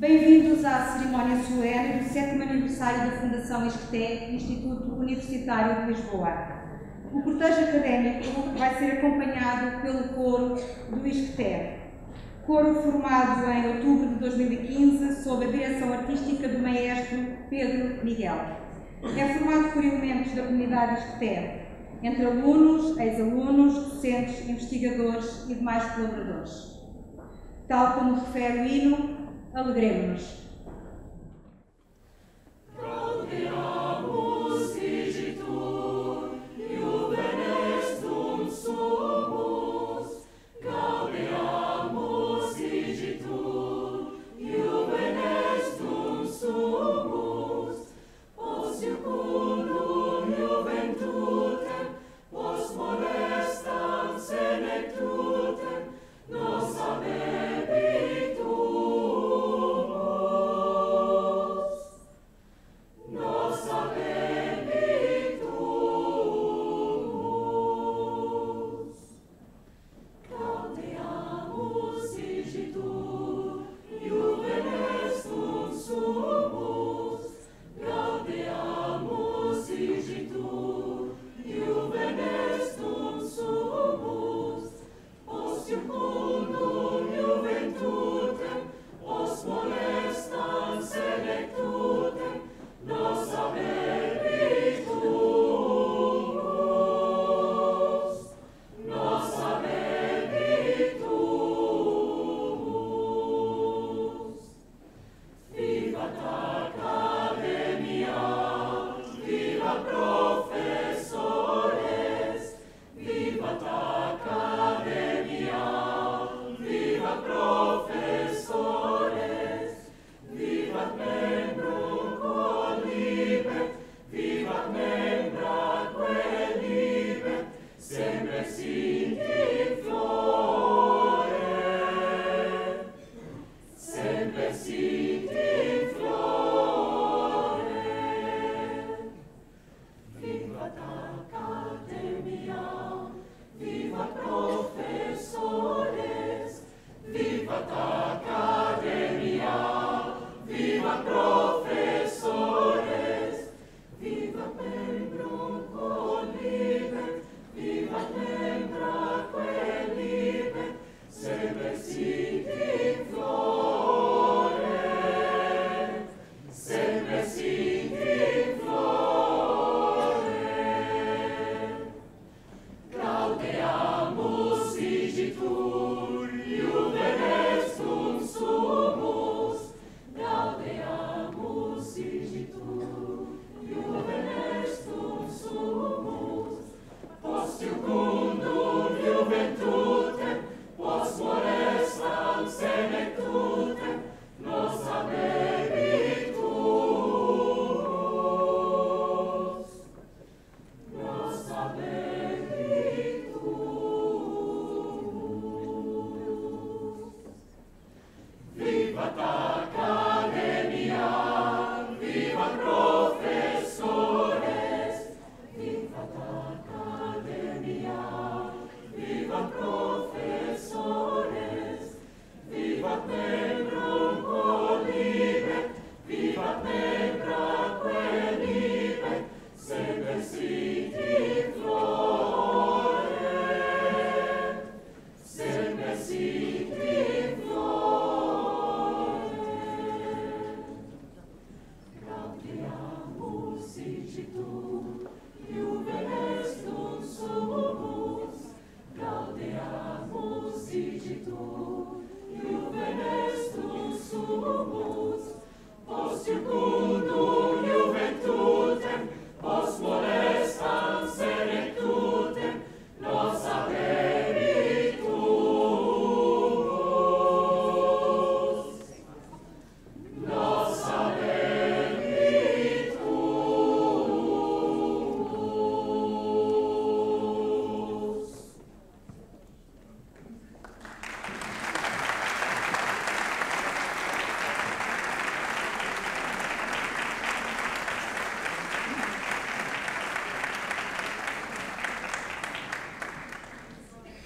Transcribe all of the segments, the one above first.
Bem-vindos à cerimónia solene do 7º aniversário da Fundação ISCTE, Instituto Universitário de Lisboa. O cortejo académico vai ser acompanhado pelo coro do ISCTE, coro formado em outubro de 2015 sob a direção artística do maestro Pedro Miguel. É formado por elementos da comunidade ISCTE, entre alunos, ex-alunos, docentes, investigadores e demais colaboradores. Tal como refere o hino, alegremos-nos.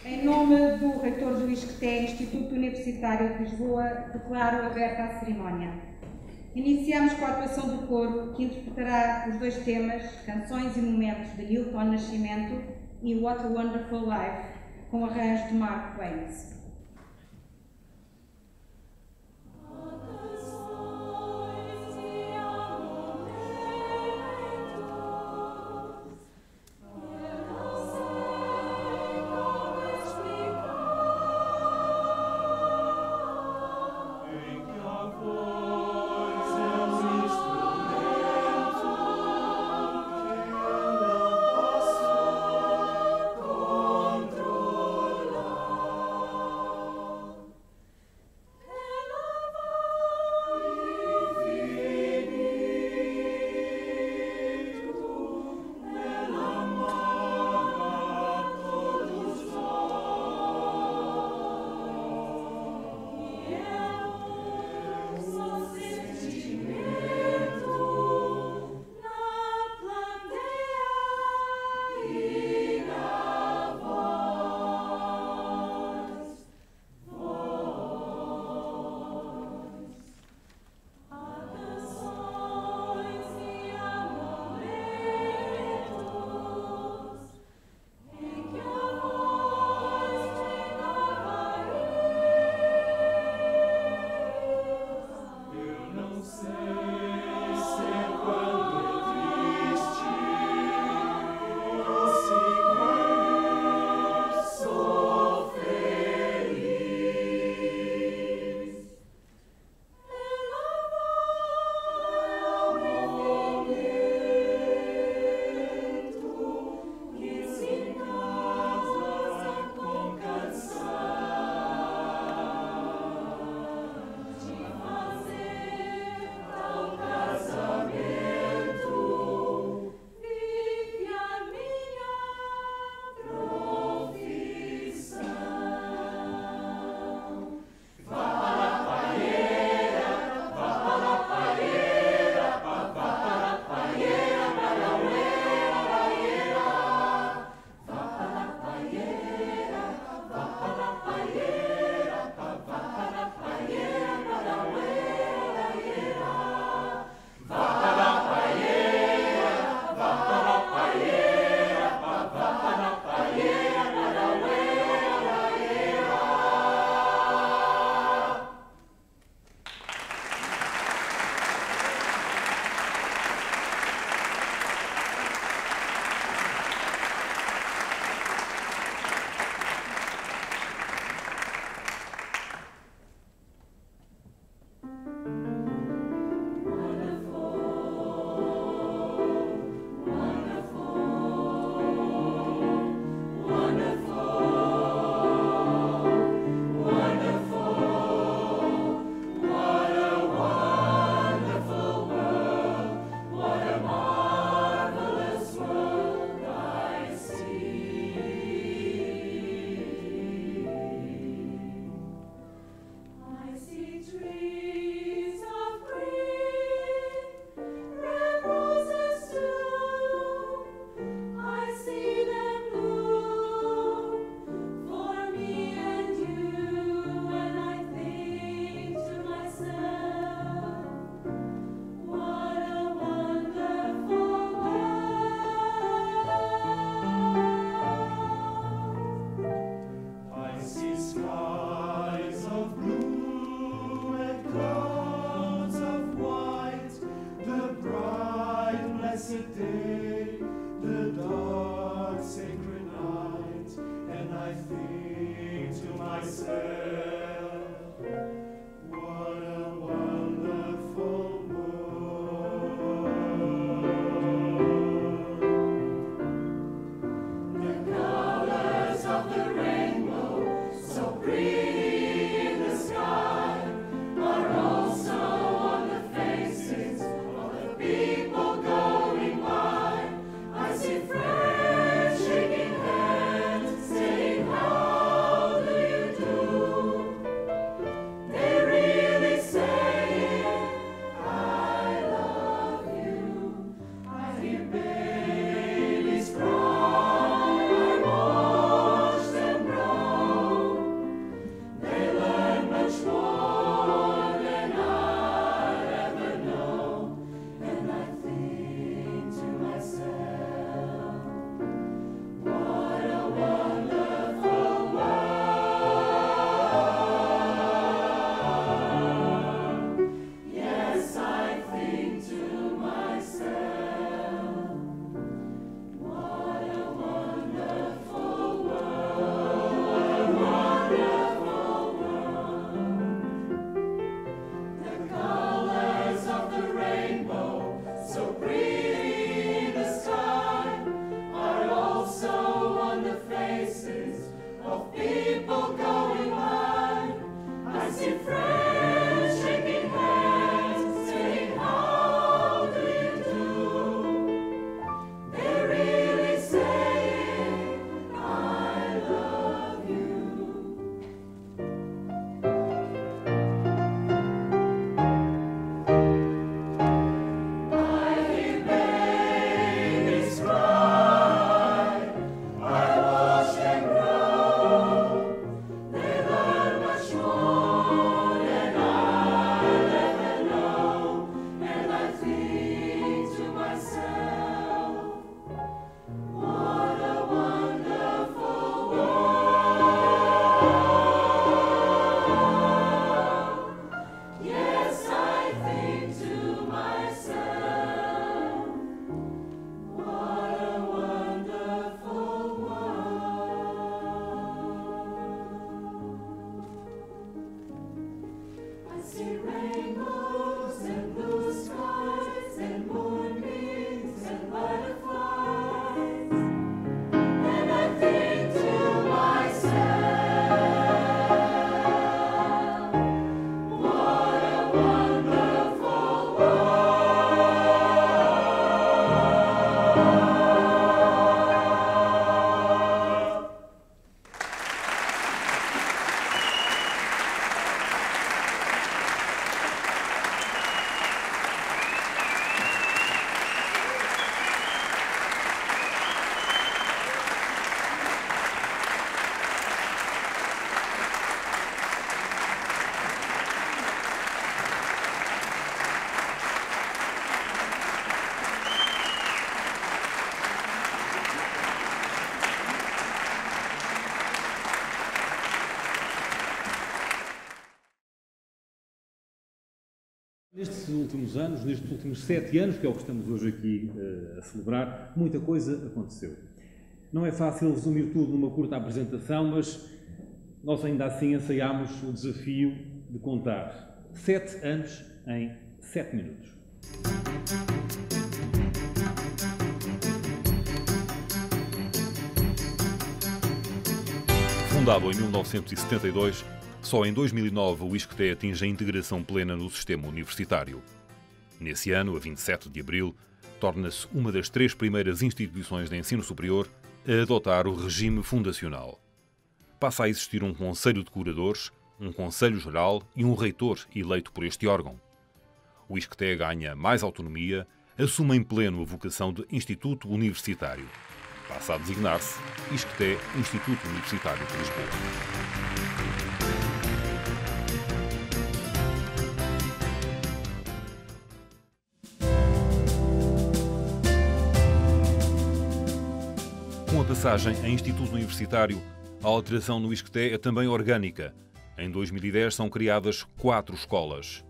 Em nome do reitor do ISCTE, Instituto Universitário de Lisboa, declaro aberta a cerimónia. Iniciamos com a atuação do coro, que interpretará os dois temas, Canções e Momentos, de Milton Nascimento e What a Wonderful Life, com arranjo de Mark Hayes. Nestes últimos anos, nestes últimos 7 anos, que é o que estamos hoje aqui a celebrar, muita coisa aconteceu. Não é fácil resumir tudo numa curta apresentação, mas nós ainda assim ensaiámos o desafio de contar 7 anos em 7 minutos. Fundado em 1972, só em 2009 o ISCTE atinge a integração plena no sistema universitário. Nesse ano, a 27 de abril, torna-se uma das 3 primeiras instituições de ensino superior a adotar o regime fundacional. Passa a existir um Conselho de Curadores, um Conselho Geral e um Reitor eleito por este órgão. O ISCTE ganha mais autonomia, assume em pleno a vocação de Instituto Universitário. Passa a designar-se ISCTE Instituto Universitário de Lisboa. Com a passagem a Instituto Universitário, a alteração no ISCTE é também orgânica. Em 2010 são criadas 4 escolas.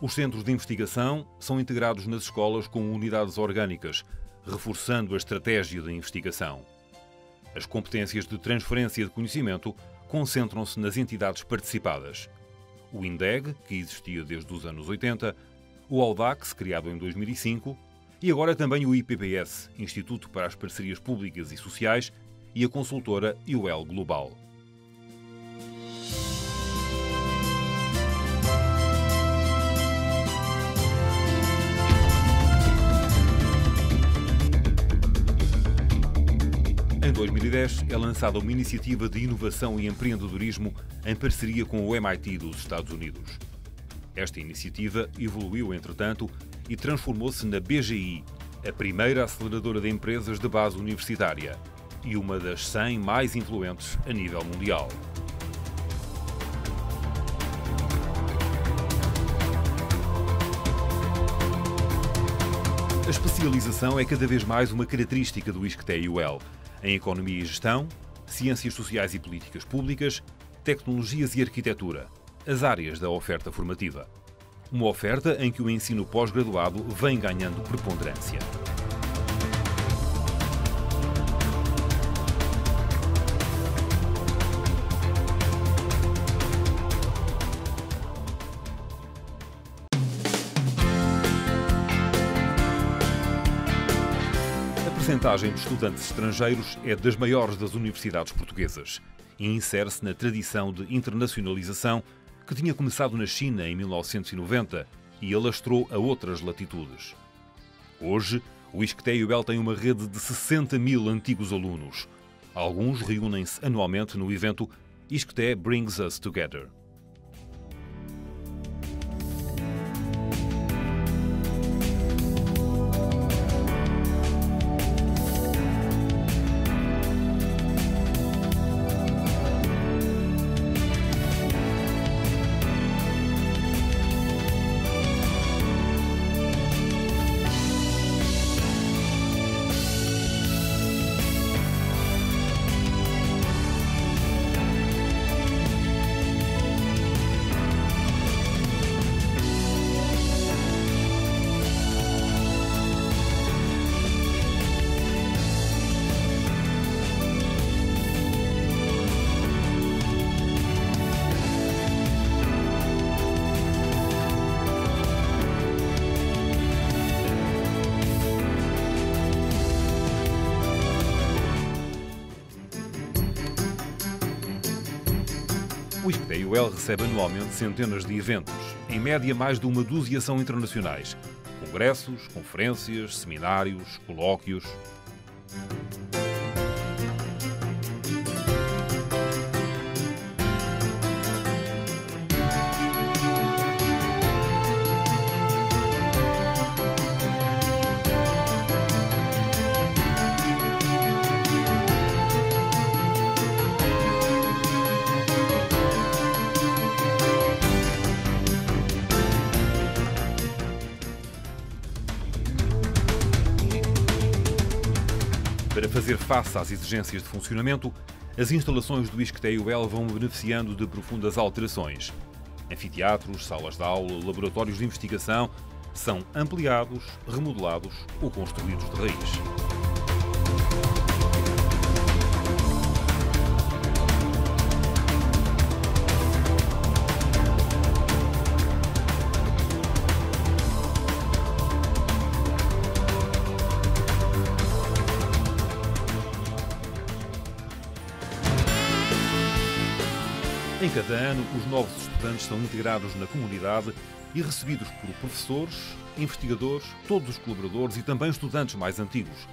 Os centros de investigação são integrados nas escolas com unidades orgânicas, reforçando a estratégia de investigação. As competências de transferência de conhecimento concentram-se nas entidades participadas. O INDEG, que existia desde os anos 80, o ALDAX, criado em 2005, e agora também o IPPS, Instituto para as Parcerias Públicas e Sociais, e a consultora UL Global. Em 2010 é lançada uma iniciativa de inovação e empreendedorismo em parceria com o MIT dos Estados Unidos. Esta iniciativa evoluiu, entretanto, e transformou-se na BGI, a primeira aceleradora de empresas de base universitária e uma das 100 mais influentes a nível mundial. A especialização é cada vez mais uma característica do ISCTE-IUL, em Economia e Gestão, Ciências Sociais e Políticas Públicas, Tecnologias e Arquitetura, as áreas da oferta formativa. Uma oferta em que o ensino pós-graduado vem ganhando preponderância. A percentagem de estudantes estrangeiros é das maiores das universidades portuguesas e insere-se na tradição de internacionalização que tinha começado na China em 1990 e alastrou a outras latitudes. Hoje, o ISCTE-IUL tem uma rede de 60 mil antigos alunos. Alguns reúnem-se anualmente no evento ISCTE Brings Us Together. O ISCTE-IUL recebe anualmente centenas de eventos, em média mais de uma dúzia são internacionais. Congressos, conferências, seminários, colóquios... Para fazer face às exigências de funcionamento, as instalações do ISCTE-IUL vão beneficiando de profundas alterações. Anfiteatros, salas de aula, laboratórios de investigação são ampliados, remodelados ou construídos de raiz. Em cada ano, os novos estudantes são integrados na comunidade e recebidos por professores, investigadores, todos os colaboradores e também estudantes mais antigos.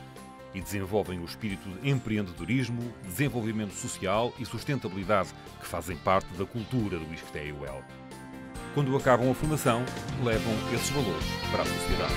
E desenvolvem o espírito de empreendedorismo, desenvolvimento social e sustentabilidade que fazem parte da cultura do ISCTE-IUL. Quando acabam a formação, levam esses valores para a sociedade.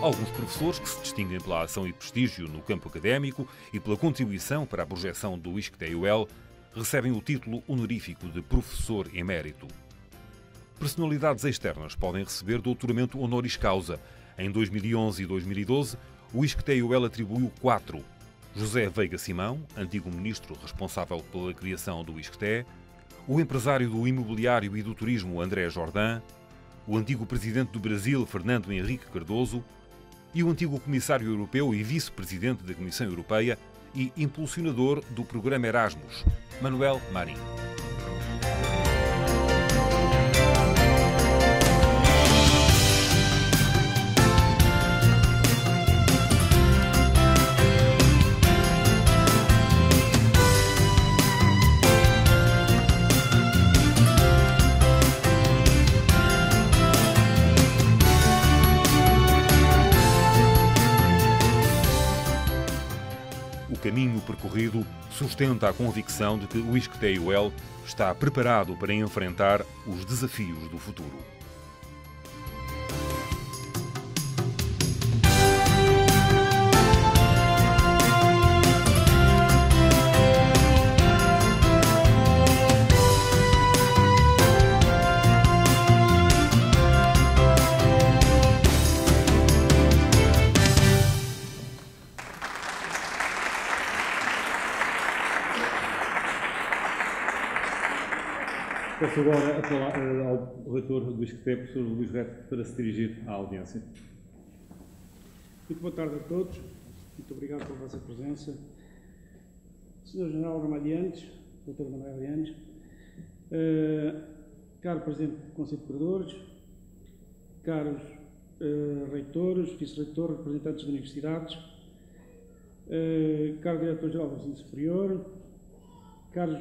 Alguns professores que se distinguem pela ação e prestígio no campo académico e pela contribuição para a projeção do ISCTE-IUL recebem o título honorífico de professor emérito. Personalidades externas podem receber doutoramento honoris causa. Em 2011 e 2012, o ISCTE-IUL atribuiu 4. José Veiga Simão, antigo ministro responsável pela criação do ISCTE, o empresário do imobiliário e do turismo André Jordan, o antigo presidente do Brasil Fernando Henrique Cardoso, e o antigo comissário europeu e vice-presidente da Comissão Europeia e impulsionador do programa Erasmus, Manuel Marín. O caminho percorrido sustenta a convicção de que o ISCTE-IUL está preparado para enfrentar os desafios do futuro. Peço agora a palavra ao reitor do ISCTE, professor Luís Reto, para se dirigir à audiência. Muito boa tarde a todos. Muito obrigado pela vossa presença. Sr. General Ramalho Eanes, Dr. Ramalho Eanes, caro Presidente do Conselho de Curadores, caros reitores, vice-reitores, representantes de universidades, caro Diretor-Geral do Ensino Superior, caros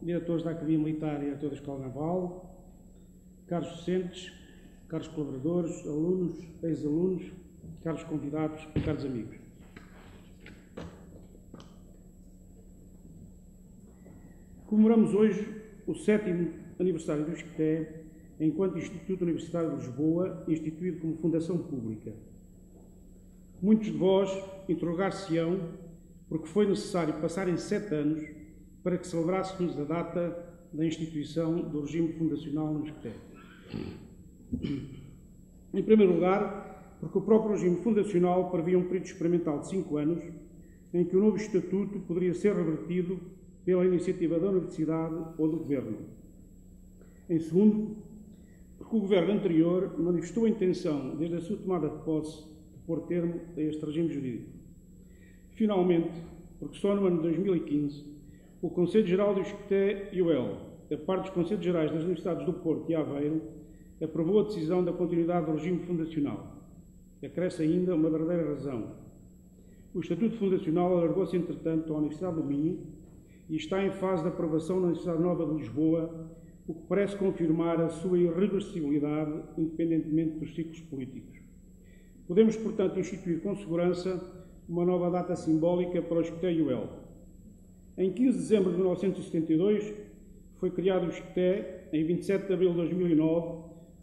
diretores da Academia Militar e diretor da Escola Naval, caros docentes, caros colaboradores, alunos, ex-alunos, caros convidados e caros amigos. Comemoramos hoje o 7º aniversário do ISCTE enquanto Instituto Universitário de Lisboa, instituído como Fundação Pública. Muitos de vós interrogar-se-ão porque foi necessário passarem 7 anos para que celebrássemos a data da instituição do regime fundacional no ISCTE. Em primeiro lugar, porque o próprio regime fundacional previa um período experimental de 5 anos, em que o novo estatuto poderia ser revertido pela iniciativa da Universidade ou do Governo. Em segundo, porque o Governo anterior manifestou a intenção, desde a sua tomada de posse, de pôr termo a este regime jurídico. Finalmente, porque só no ano de 2015, o Conselho Geral do ISCTE-IUL, a par dos Conselhos Gerais das Universidades do Porto e Aveiro, aprovou a decisão da continuidade do regime fundacional. Acresce ainda uma verdadeira razão. O Estatuto Fundacional alargou-se, entretanto, à Universidade do Minho e está em fase de aprovação na Universidade Nova de Lisboa, o que parece confirmar a sua irreversibilidade, independentemente dos ciclos políticos. Podemos, portanto, instituir com segurança uma nova data simbólica para o ISCTE-IUL. Em 15 de dezembro de 1972, foi criado o ISCTE. Em 27 de abril de 2009,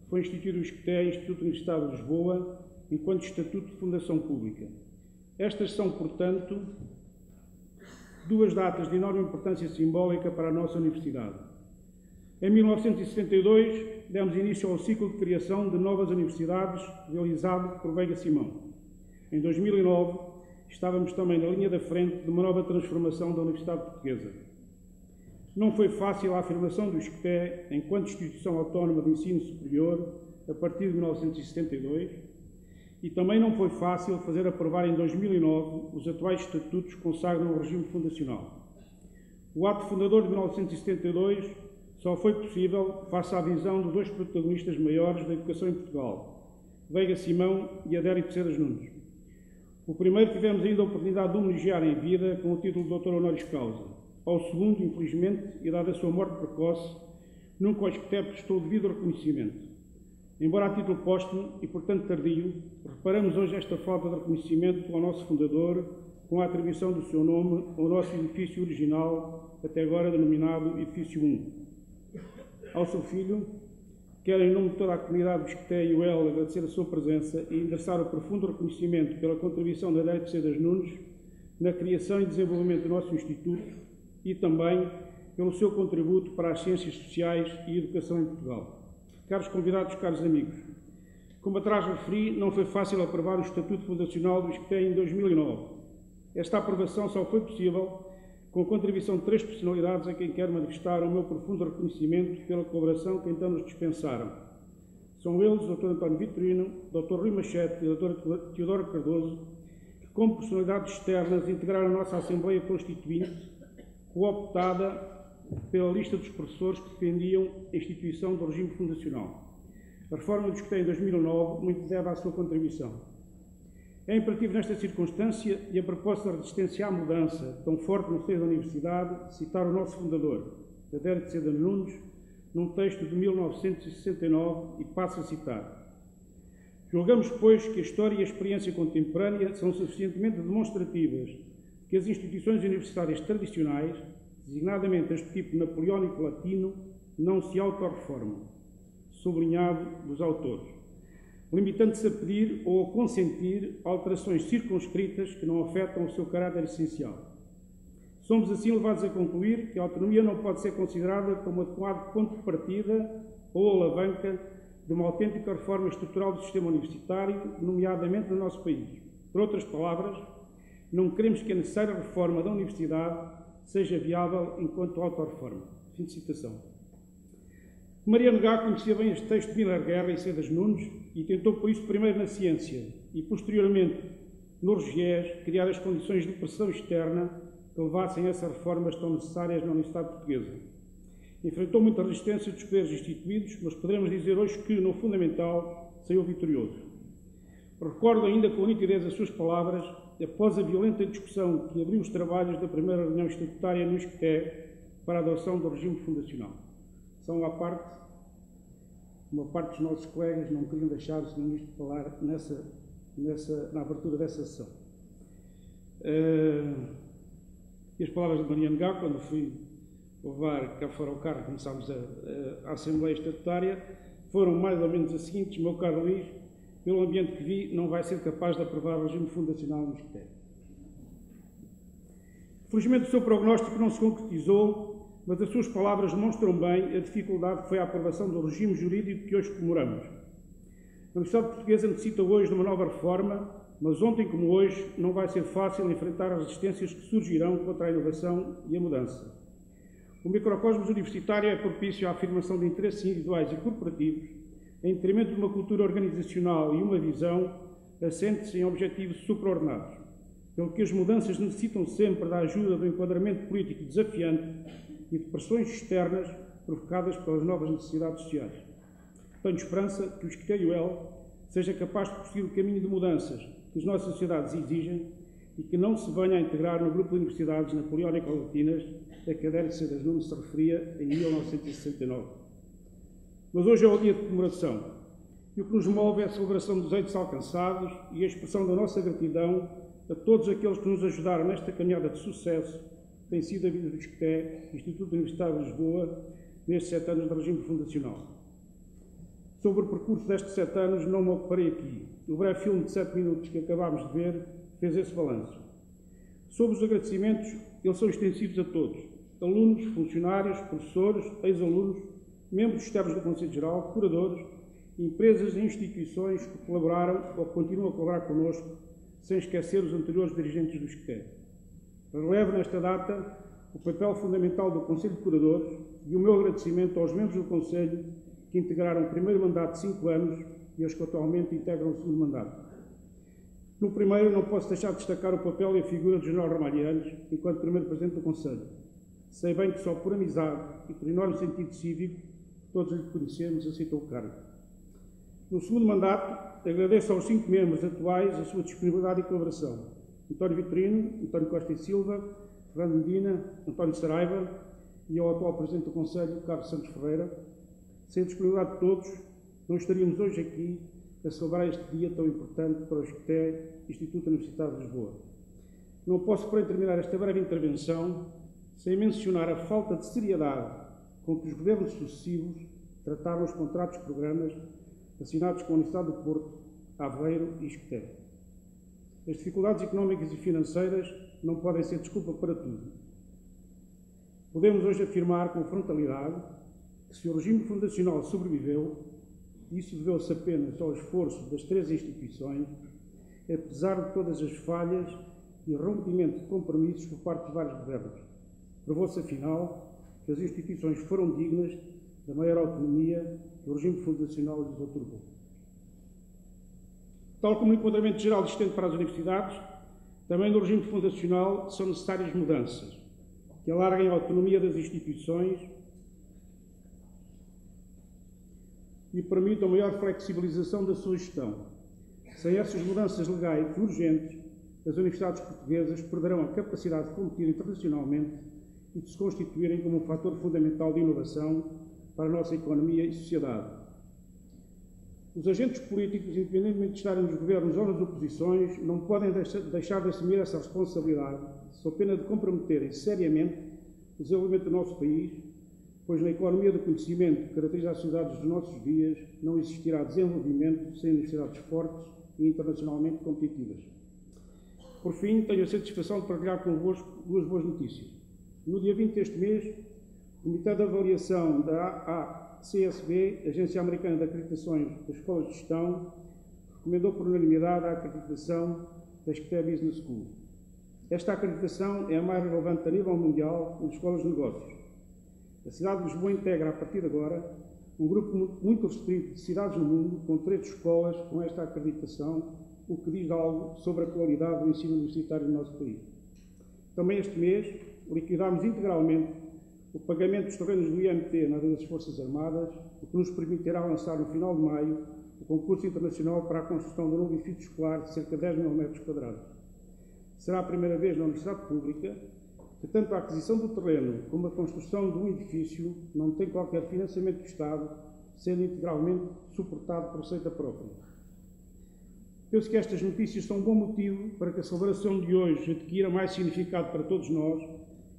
foi instituído o ISCTE, Instituto Universitário de Lisboa, enquanto Estatuto de Fundação Pública. Estas são, portanto, 2 datas de enorme importância simbólica para a nossa Universidade. Em 1972, demos início ao ciclo de criação de novas universidades realizado por Veiga Simão. Em 2009, estávamos também na linha da frente de uma nova transformação da Universidade Portuguesa. Não foi fácil a afirmação do ISCTE enquanto instituição autónoma de ensino superior a partir de 1972 e também não foi fácil fazer aprovar em 2009 os atuais estatutos que consagram o regime fundacional. O ato fundador de 1972 só foi possível face à visão de dois protagonistas maiores da educação em Portugal, Veiga Simão e Adérito Sedas Nunes. O primeiro tivemos ainda a oportunidade de homenagear em vida com o título de Doutor Honoris Causa. Ao segundo, infelizmente, e dada a sua morte precoce, nunca o ISCTE prestou o devido reconhecimento. Embora a título póstumo e, portanto, tardio, reparamos hoje esta falta de reconhecimento ao nosso fundador com a atribuição do seu nome ao nosso edifício original, até agora denominado Edifício 1. Ao seu filho, quero, em nome de toda a comunidade do ISCTE-IUL, agradecer a sua presença e endereçar o profundo reconhecimento pela contribuição da Adérito Sedas Nunes na criação e desenvolvimento do nosso Instituto e também pelo seu contributo para as ciências sociais e educação em Portugal. Caros convidados, caros amigos, como atrás referi, não foi fácil aprovar o Estatuto Fundacional do ISCTE em 2009. Esta aprovação só foi possível com a contribuição de três personalidades a quem quero manifestar o meu profundo reconhecimento pela colaboração que então nos dispensaram. São eles o Dr. António Vitorino, o Dr. Rui Machete e o Dr. Teodoro Cardoso, que como personalidades externas integraram a nossa Assembleia Constituinte, cooptada pela lista dos professores que defendiam a instituição do regime fundacional. A reforma do ISCTE em 2009 muito deve à sua contribuição. É imperativo nesta circunstância e a propósito da resistência à mudança tão forte no seio da Universidade citar o nosso fundador, Adérito Sedas Nunes, num texto de 1969 e passo a citar. Julgamos, pois, que a história e a experiência contemporânea são suficientemente demonstrativas que as instituições universitárias tradicionais, designadamente as de tipo napoleónico latino, não se autorreformam, sublinhado dos autores, limitando-se a pedir ou a consentir alterações circunscritas que não afetam o seu caráter essencial. Somos assim levados a concluir que a autonomia não pode ser considerada como adequado ponto de partida ou alavanca de uma autêntica reforma estrutural do sistema universitário, nomeadamente no nosso país. Por outras palavras, não queremos que a necessária reforma da universidade seja viável enquanto autorreforma. Fim de citação. Mariano Gago conhecia bem este texto de Miller Guerra e Sedas Nunes e tentou, por isso, primeiro na ciência e, posteriormente, no regiés, criar as condições de pressão externa que levassem a essas reformas tão necessárias na Universidade Portuguesa. Enfrentou muita resistência dos poderes instituídos, mas poderemos dizer hoje que, no fundamental, saiu vitorioso. Recordo ainda com nitidez as suas palavras, após a violenta discussão que abriu os trabalhos da primeira reunião estatutária no ISCTE para a adoção do regime fundacional. São à parte, uma parte dos nossos colegas não queriam deixar o Sr. Ministro falar na abertura dessa sessão. E as palavras de Mariano Gago, quando fui levar cá fora o carro, começámos a Assembleia Estatutária, foram mais ou menos as seguintes: meu caro Luís, pelo ambiente que vi, não vai ser capaz de aprovar o regime fundacional no ISCTE. Felizmente o seu prognóstico não se concretizou, mas as suas palavras demonstram bem a dificuldade que foi a aprovação do regime jurídico que hoje comemoramos. A Universidade Portuguesa necessita hoje de uma nova reforma, mas ontem como hoje não vai ser fácil enfrentar as resistências que surgirão contra a inovação e a mudança. O microcosmos universitário é propício à afirmação de interesses individuais e corporativos, em detrimento de uma cultura organizacional e uma visão assente-se em objetivos supraordenados, pelo que as mudanças necessitam sempre da ajuda do enquadramento político desafiante e de pressões externas provocadas pelas novas necessidades sociais. Tenho esperança que o ISCTE-IUL seja capaz de prosseguir o caminho de mudanças que as nossas sociedades exigem e que não se venha a integrar no grupo de universidades napoleónico-latinas a que Adérito Sedas Nunes se referia em 1969. Mas hoje é o dia de comemoração e o que nos move é a celebração dos êxitos alcançados e a expressão da nossa gratidão a todos aqueles que nos ajudaram nesta caminhada de sucesso tem sido a vida do ISCTE, Instituto Universitário de Lisboa, nestes 7 anos de regime fundacional. Sobre o percurso destes 7 anos, não me ocuparei aqui. O breve filme de 7 minutos que acabámos de ver fez esse balanço. Sobre os agradecimentos, eles são extensivos a todos: alunos, funcionários, professores, ex-alunos, membros externos do Conselho Geral, curadores, empresas e instituições que colaboraram ou continuam a colaborar connosco, sem esquecer os anteriores dirigentes do ISCTE. Relevo nesta data o papel fundamental do Conselho de Curadores e o meu agradecimento aos membros do Conselho que integraram o primeiro mandato de 5 anos e aos que atualmente integram o segundo mandato. No primeiro, não posso deixar de destacar o papel e a figura do General Ramalho Eanes, enquanto primeiro Presidente do Conselho. Sei bem que só por amizade e por enorme sentido cívico, todos lhe conhecemos, aceitou o cargo. No segundo mandato, agradeço aos 5 membros atuais a sua disponibilidade e colaboração. António Vitorino, António Costa e Silva, Fernando Medina, António Saraiva e ao atual Presidente do Conselho, Carlos Santos Ferreira. Sem a disponibilidade de todos, não estaríamos hoje aqui a celebrar este dia tão importante para o ISCTE, Instituto Universitário de Lisboa. Não posso, porém, terminar esta breve intervenção sem mencionar a falta de seriedade com que os governos sucessivos trataram os contratos e programas assinados com a Universidade do Porto, Aveiro e ISCTE. As dificuldades económicas e financeiras não podem ser desculpa para tudo. Podemos hoje afirmar com frontalidade que se o regime fundacional sobreviveu, isso deveu-se apenas ao esforço das 3 instituições, apesar de todas as falhas e rompimento de compromissos por parte de vários governos. Provou-se, afinal, que as instituições foram dignas da maior autonomia que o regime fundacional lhes otorgou. Tal como o enquadramento geral existente para as universidades, também no regime fundacional são necessárias mudanças que alarguem a autonomia das instituições e permitam maior flexibilização da sua gestão. Sem essas mudanças legais urgentes, as universidades portuguesas perderão a capacidade de competir internacionalmente e de se constituírem como um fator fundamental de inovação para a nossa economia e sociedade. Os agentes políticos, independentemente de estarem nos governos ou nas oposições, não podem deixar de assumir essa responsabilidade, sob pena de comprometerem seriamente o desenvolvimento do nosso país, pois na economia do conhecimento que caracteriza as sociedades dos nossos dias, não existirá desenvolvimento sem universidades fortes e internacionalmente competitivas. Por fim, tenho a satisfação de partilhar convosco 2 boas notícias. No dia 20 deste mês, o Comitê de Avaliação da AACSB, Agência Americana de Acreditações das Escolas de Gestão, recomendou por unanimidade a acreditação da ISCTE Business School. Esta acreditação é a mais relevante a nível mundial nas escolas de negócios. A cidade de Lisboa integra, a partir de agora, um grupo muito restrito de cidades no mundo, com 3 escolas com esta acreditação, o que diz algo sobre a qualidade do ensino universitário do nosso país. Também este mês, liquidámos integralmente o pagamento dos terrenos do IMT na área das Forças Armadas, o que nos permitirá lançar, no final de maio, o concurso internacional para a construção de um novo edifício escolar de cerca de 10 mil m². Será a primeira vez na Universidade Pública que tanto a aquisição do terreno como a construção de um edifício não tem qualquer financiamento do Estado, sendo integralmente suportado por receita própria. Penso que estas notícias são um bom motivo para que a celebração de hoje adquira mais significado para todos nós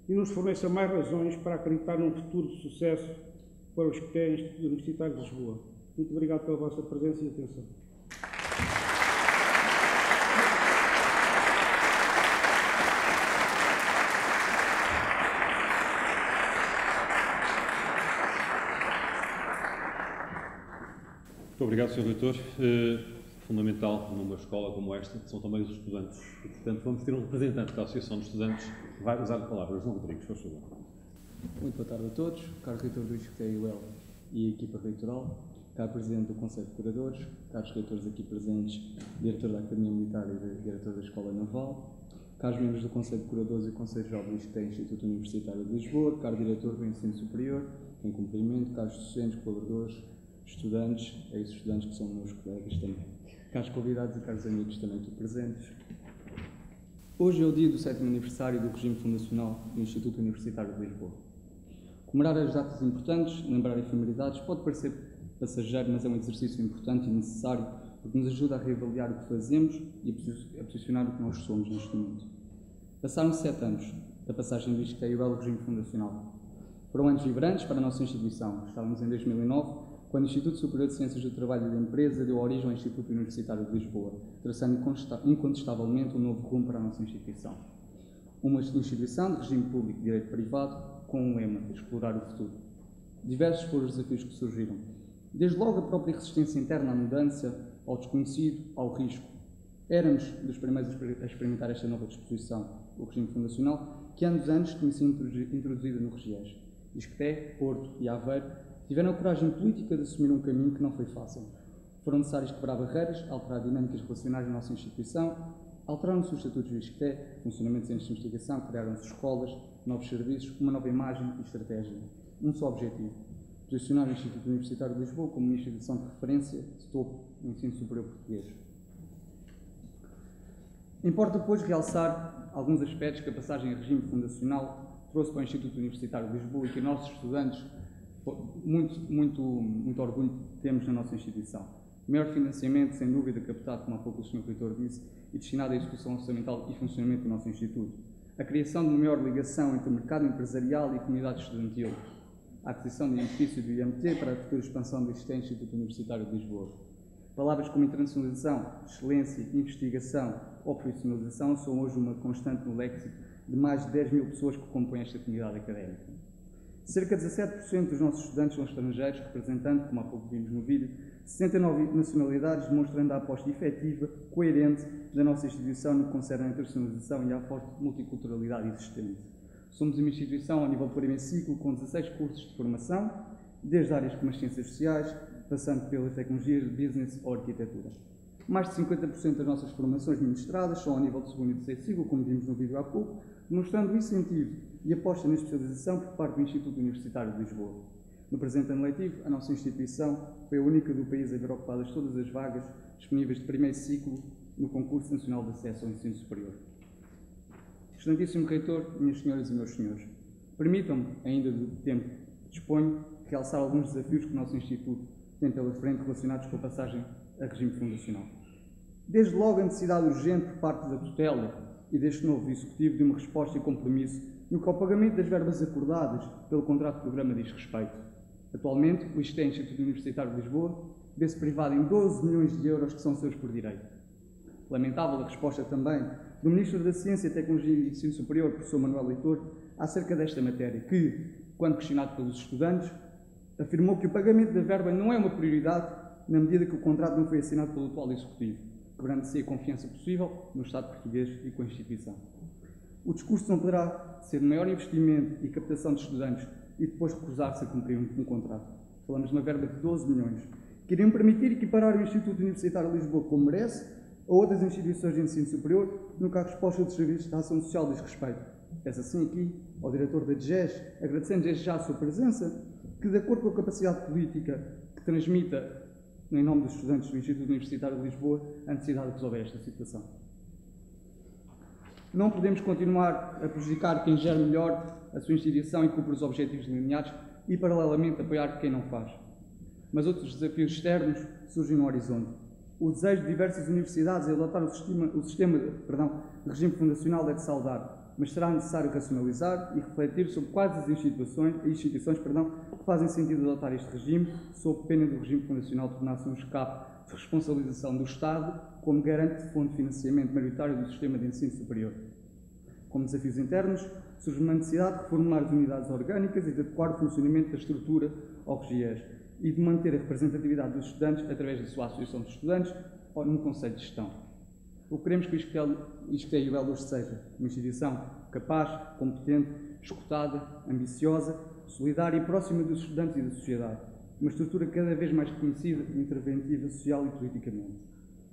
e nos forneça mais razões para acreditar num futuro de sucesso para os que têm Instituto Universitário de Lisboa. Muito obrigado pela vossa presença e atenção. Muito obrigado, Sr. Leitor. Fundamental numa escola como esta, que são também os estudantes. E, portanto, vamos ter um representante da Associação de Estudantes que vai usar a palavra. João Rodrigues, por favor. Muito boa tarde a todos. Caro Reitor do ISCTE-IUL e equipa reitoral, caro Presidente do Conselho de Curadores, caros reitores aqui presentes, Diretor da Academia Militar e Diretor da Escola Naval, caros membros do Conselho de Curadores e Conselho Geral do ISCTE Instituto Universitário de Lisboa, caro Diretor do Ensino Superior, em cumprimento, caros docentes, colaboradores, estudantes, é esses estudantes que são meus colegas também. Caros convidados e caros amigos também aqui presentes. Hoje é o dia do 7º aniversário do regime fundacional do Instituto Universitário de Lisboa. Comemorar as datas importantes, lembrar efemeridades, pode parecer passageiro, mas é um exercício importante e necessário porque nos ajuda a reavaliar o que fazemos e a posicionar o que nós somos neste momento. Passaram 7 anos da passagem do ISCTE-IUL ao regime fundacional. Foram anos vibrantes para a nossa instituição. Estávamos em 2009, quando o Instituto Superior de Ciências do Trabalho e da Empresa deu origem ao Instituto Universitário de Lisboa, traçando incontestavelmente um novo rumo para a nossa instituição. Uma instituição de regime público e direito privado, com um lema de explorar o futuro. diversos foram os desafios que surgiram. Desde logo a própria resistência interna à mudança, ao desconhecido, ao risco. Éramos dos primeiros a experimentar esta nova disposição, o regime fundacional, que anos antes tinha sido introduzida no Regiés. ISCTE, Porto e Aveiro tiveram a coragem política de assumir um caminho que não foi fácil. Foram necessários quebrar barreiras, alterar dinâmicas relacionais na nossa instituição, alteraram-se os estatutos do ISCTE, funcionamentos em investigação, criaram-se escolas, novos serviços, uma nova imagem e estratégia. Um só objetivo: posicionar o Instituto Universitário de Lisboa como uma instituição de referência de topo no ensino superior português. Importa, pois, realçar alguns aspectos que a passagem a regime fundacional trouxe para o Instituto Universitário de Lisboa e que nossos estudantes muito orgulho temos na nossa instituição. O maior financiamento, sem dúvida, captado, como há pouco o Sr. Reitor disse, e destinado à execução orçamental e funcionamento do nosso Instituto. A criação de uma maior ligação entre o mercado empresarial e a comunidade estudantil. A aquisição de benefício do IMT para a futura expansão do existente Instituto Universitário de Lisboa. Palavras como internacionalização, excelência, investigação ou profissionalização são hoje uma constante no léxico de mais de 10 mil pessoas que compõem esta comunidade académica. Cerca de 17% dos nossos estudantes são estrangeiros, representando, como há pouco vimos no vídeo, 69 nacionalidades, demonstrando a aposta efetiva, coerente, da nossa instituição no que concerne à internacionalização e à forte multiculturalidade existente. Somos uma instituição ao nível primeiro ciclo, com 16 cursos de formação, desde áreas como as ciências sociais, passando pelas tecnologias de business ou arquitetura. Mais de 50% das nossas formações ministradas são ao nível do segundo e terceiro ciclo, como vimos no vídeo há pouco, demonstrando o incentivo e aposta na especialização por parte do Instituto Universitário de Lisboa. No presente ano letivo, a nossa instituição foi a única do país a ver ocupadas todas as vagas disponíveis de primeiro ciclo no Concurso Nacional de Acesso ao Ensino Superior. Excelentíssimo Reitor, minhas senhoras e meus senhores, permitam-me, ainda do tempo que disponho, realçar alguns desafios que o nosso Instituto tem pela frente relacionados com a passagem a regime fundacional. Desde logo a necessidade urgente por parte da tutela e deste novo Executivo de uma resposta e compromisso no que ao pagamento das verbas acordadas pelo contrato de programa diz respeito. Atualmente, o ISCTE Instituto Universitário de Lisboa vê-se privado em 12 milhões de euros que são seus por direito. Lamentável a resposta também do Ministro da Ciência, Tecnologia e Ensino Superior, professor Manuel Leitor, acerca desta matéria, que, quando questionado pelos estudantes, afirmou que o pagamento da verba não é uma prioridade na medida que o contrato não foi assinado pelo atual Executivo, quebrando-se a confiança possível no Estado português e com a instituição. O discurso não poderá ser de maior investimento e captação de estudantes e depois recusar-se a cumprir um contrato. Falamos de uma verba de 12 milhões. Queriam permitir equiparar o Instituto Universitário de Lisboa como merece a outras instituições de ensino superior no que a resposta dos serviços de ação social diz respeito. Peço assim aqui ao diretor da DGES, agradecendo desde já a sua presença, que de acordo com a capacidade política que transmita em nome dos estudantes do Instituto Universitário de Lisboa a necessidade de resolver esta situação. Não podemos continuar a prejudicar quem gera melhor a sua instituição e cumpre os objetivos delineados e, paralelamente, apoiar quem não faz. Mas outros desafios externos surgem no horizonte. O desejo de diversas universidades em adotar o regime fundacional é de saudar, mas será necessário racionalizar e refletir sobre quais as instituições que fazem sentido adotar este regime, sob pena do regime fundacional tornar-se um escape de responsabilização do Estado como garante de fonte de financiamento maioritário do sistema de ensino superior. Como desafios internos, surge uma necessidade de reformular as unidades orgânicas e de adequar o funcionamento da estrutura ao Regiés e de manter a representatividade dos estudantes através da sua associação de estudantes ou no Conselho de Gestão. O que queremos que o ISCTE-IUL hoje seja uma instituição capaz, competente, escutada, ambiciosa, solidária e próxima dos estudantes e da sociedade, uma estrutura cada vez mais reconhecida, interventiva, social e politicamente.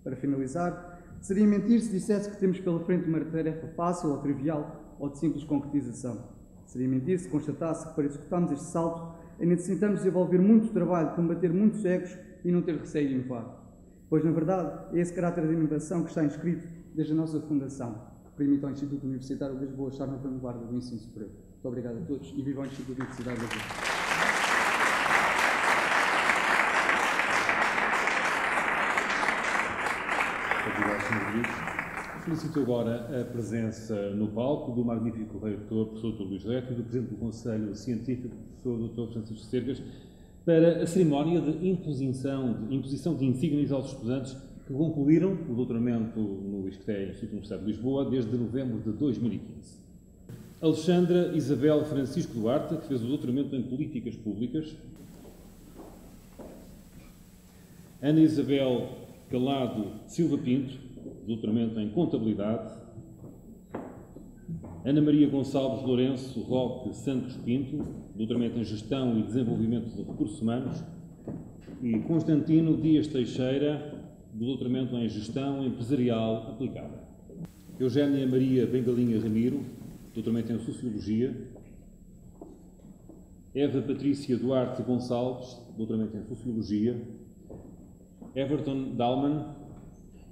Para finalizar, seria mentir se dissesse que temos pela frente uma tarefa fácil ou trivial ou de simples concretização. Seria mentir se constatasse que para executarmos este salto ainda necessitamos desenvolver muito trabalho, combater muitos egos e não ter receio de inovar. Pois, na verdade, é esse caráter de inovação que está inscrito desde a nossa fundação, que permite ao Instituto Universitário de Lisboa estar na vanguarda do ensino superior. Muito obrigado a todos e viva o Instituto Universitário de Lisboa. Solicito agora a presença no palco do magnífico reitor, professor Dr. Luís Reto, e do presidente do Conselho Científico, professor Dr. Francisco Cercas, para a cerimónia de imposição de insígnias aos estudantes que concluíram o doutoramento no ISCTE, Instituto Universitário de Lisboa, desde novembro de 2015. Alexandra Isabel Francisco Duarte, que fez o doutoramento em Políticas Públicas. Ana Isabel Calado Silva Pinto, doutoramento em Contabilidade. Ana Maria Gonçalves Lourenço Roque Santos Pinto, doutoramento em Gestão e Desenvolvimento de Recursos Humanos. E Constantino Dias Teixeira, doutoramento em Gestão Empresarial Aplicada. Eugénia Maria Bengalinha Ramiro, doutoramento em Sociologia. Eva Patrícia Duarte Gonçalves, doutoramento em Sociologia. Everton Dalman,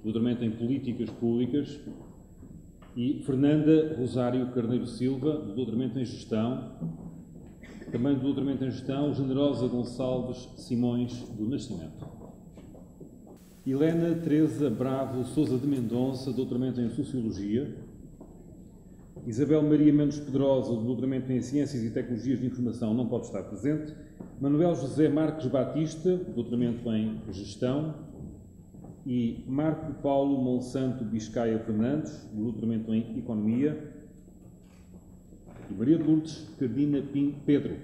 doutoramento em Políticas Públicas. E Fernanda Rosário Carneiro Silva, doutoramento em Gestão. Também doutoramento em Gestão, Generosa Gonçalves Simões do Nascimento. Helena Teresa Bravo Sousa de Mendonça, doutoramento em Sociologia. Isabel Maria Mendes Pedrosa, do doutoramento em Ciências e Tecnologias de Informação, não pode estar presente. Manuel José Marques Batista, doutoramento em Gestão. E Marco Paulo Monsanto Biscaia Fernandes, do doutoramento em Economia. E Maria de Lourdes Cardina Pim Pedro,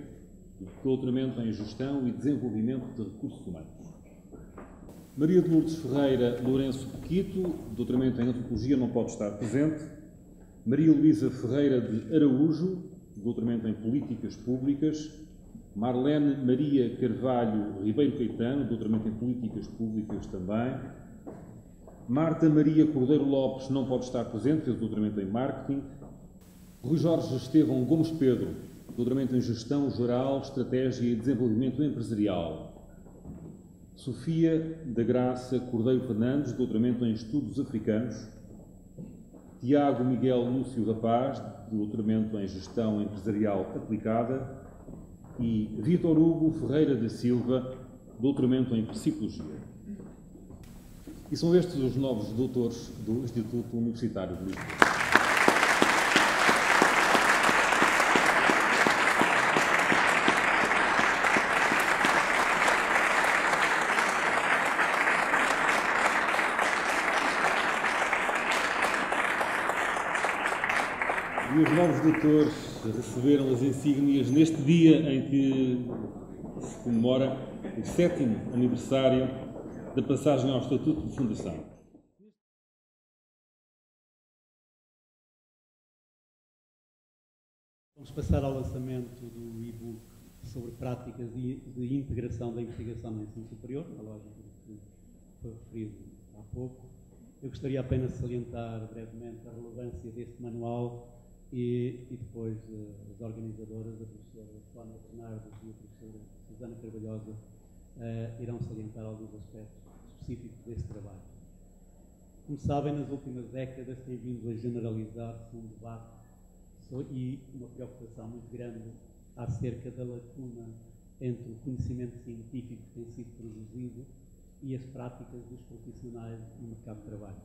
do doutoramento em Gestão e Desenvolvimento de Recursos Humanos. Maria de Lourdes Ferreira Lourenço Pequito, do doutoramento em Antropologia, não pode estar presente. Maria Luísa Ferreira de Araújo, doutoramento em Políticas Públicas. Marlene Maria Carvalho Ribeiro Caetano, doutoramento em Políticas Públicas também. Marta Maria Cordeiro Lopes não pode estar presente, fez doutoramento em Marketing. Rui Jorge Estevão Gomes Pedro, doutoramento em Gestão Geral, Estratégia e Desenvolvimento Empresarial. Sofia da Graça Cordeiro Fernandes, doutoramento em Estudos Africanos. Tiago Miguel Lúcio Rapaz, doutoramento em Gestão Empresarial Aplicada. E Vitor Hugo Ferreira da Silva, doutoramento em Psicologia. E são estes os novos doutores do Instituto Universitário de Lisboa. E os novos doutores receberam as insígnias neste dia em que se comemora o 7º aniversário da passagem ao Estatuto de Fundação. Vamos passar ao lançamento do e-book sobre práticas de integração da investigação no ensino superior, na lógica que foi referido há pouco. Eu gostaria apenas de salientar brevemente a relevância deste manual. E depois as organizadoras, a professora Sónia Bernardo e a professora Susana Carvalhosa, irão salientar alguns aspectos específicos desse trabalho. Como sabem, nas últimas décadas tem vindo a generalizar-se um debate e uma preocupação muito grande acerca da lacuna entre o conhecimento científico que tem sido produzido e as práticas dos profissionais no mercado de trabalho.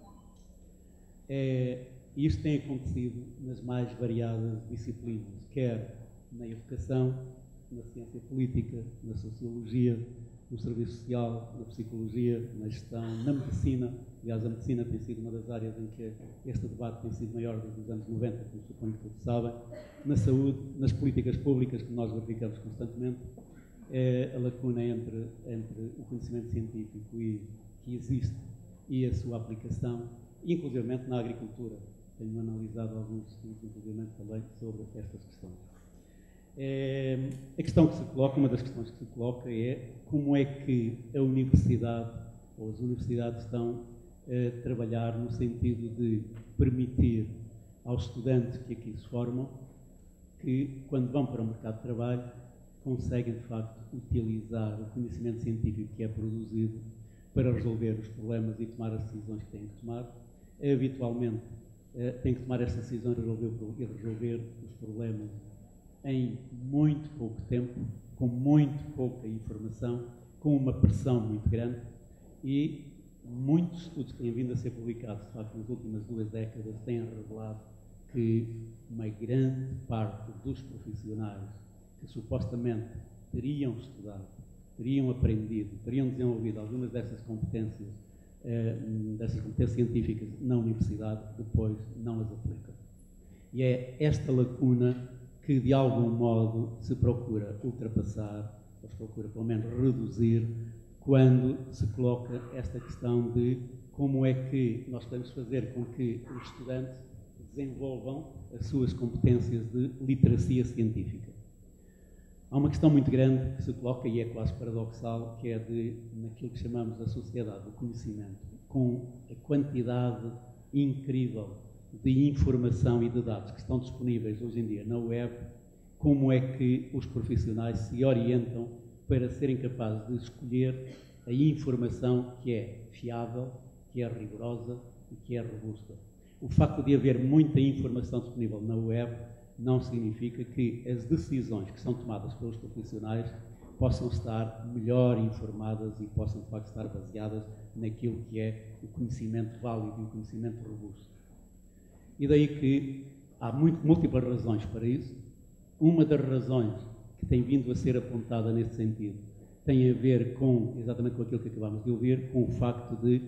Isto tem acontecido nas mais variadas disciplinas, quer na educação, na ciência política, na sociologia, no serviço social, na psicologia, na gestão, na medicina. Aliás, a medicina tem sido uma das áreas em que este debate tem sido maior desde os anos 90, como suponho que todos sabem. Na saúde, nas políticas públicas, que nós verificamos constantemente, é a lacuna entre o conhecimento científico que existe e a sua aplicação, inclusive na agricultura. Tenho analisado alguns estudos, inclusive também, sobre estas questões. A questão que se coloca, uma das questões que se coloca é como é que a universidade ou as universidades estão a trabalhar no sentido de permitir aos estudantes que aqui se formam que, quando vão para o mercado de trabalho, conseguem, de facto, utilizar o conhecimento científico que é produzido para resolver os problemas e tomar as decisões que têm que tomar. Habitualmente, tem que tomar essa decisão e resolver os problemas em muito pouco tempo, com muito pouca informação, com uma pressão muito grande, e muitos estudos que têm vindo a ser publicados, de facto, nas últimas 2 décadas, têm revelado que uma grande parte dos profissionais que supostamente teriam estudado, teriam aprendido, teriam desenvolvido algumas dessas competências científicas na universidade, depois não as aplicam. E é esta lacuna que, de algum modo, se procura ultrapassar, ou se procura, pelo menos, reduzir, quando se coloca esta questão de como é que nós podemos fazer com que os estudantes desenvolvam as suas competências de literacia científica. Há uma questão muito grande que se coloca, e é quase paradoxal, que é de, naquilo que chamamos a sociedade do conhecimento, com a quantidade incrível de informação e de dados que estão disponíveis hoje em dia na web, como é que os profissionais se orientam para serem capazes de escolher a informação que é fiável, que é rigorosa e que é robusta. O facto de haver muita informação disponível na web não significa que as decisões que são tomadas pelos profissionais possam estar melhor informadas e possam, de facto, estar baseadas naquilo que é o conhecimento válido e o conhecimento robusto. E daí que há múltiplas razões para isso. Uma das razões que tem vindo a ser apontada nesse sentido tem a ver com, exatamente com aquilo que acabámos de ouvir, com o facto de,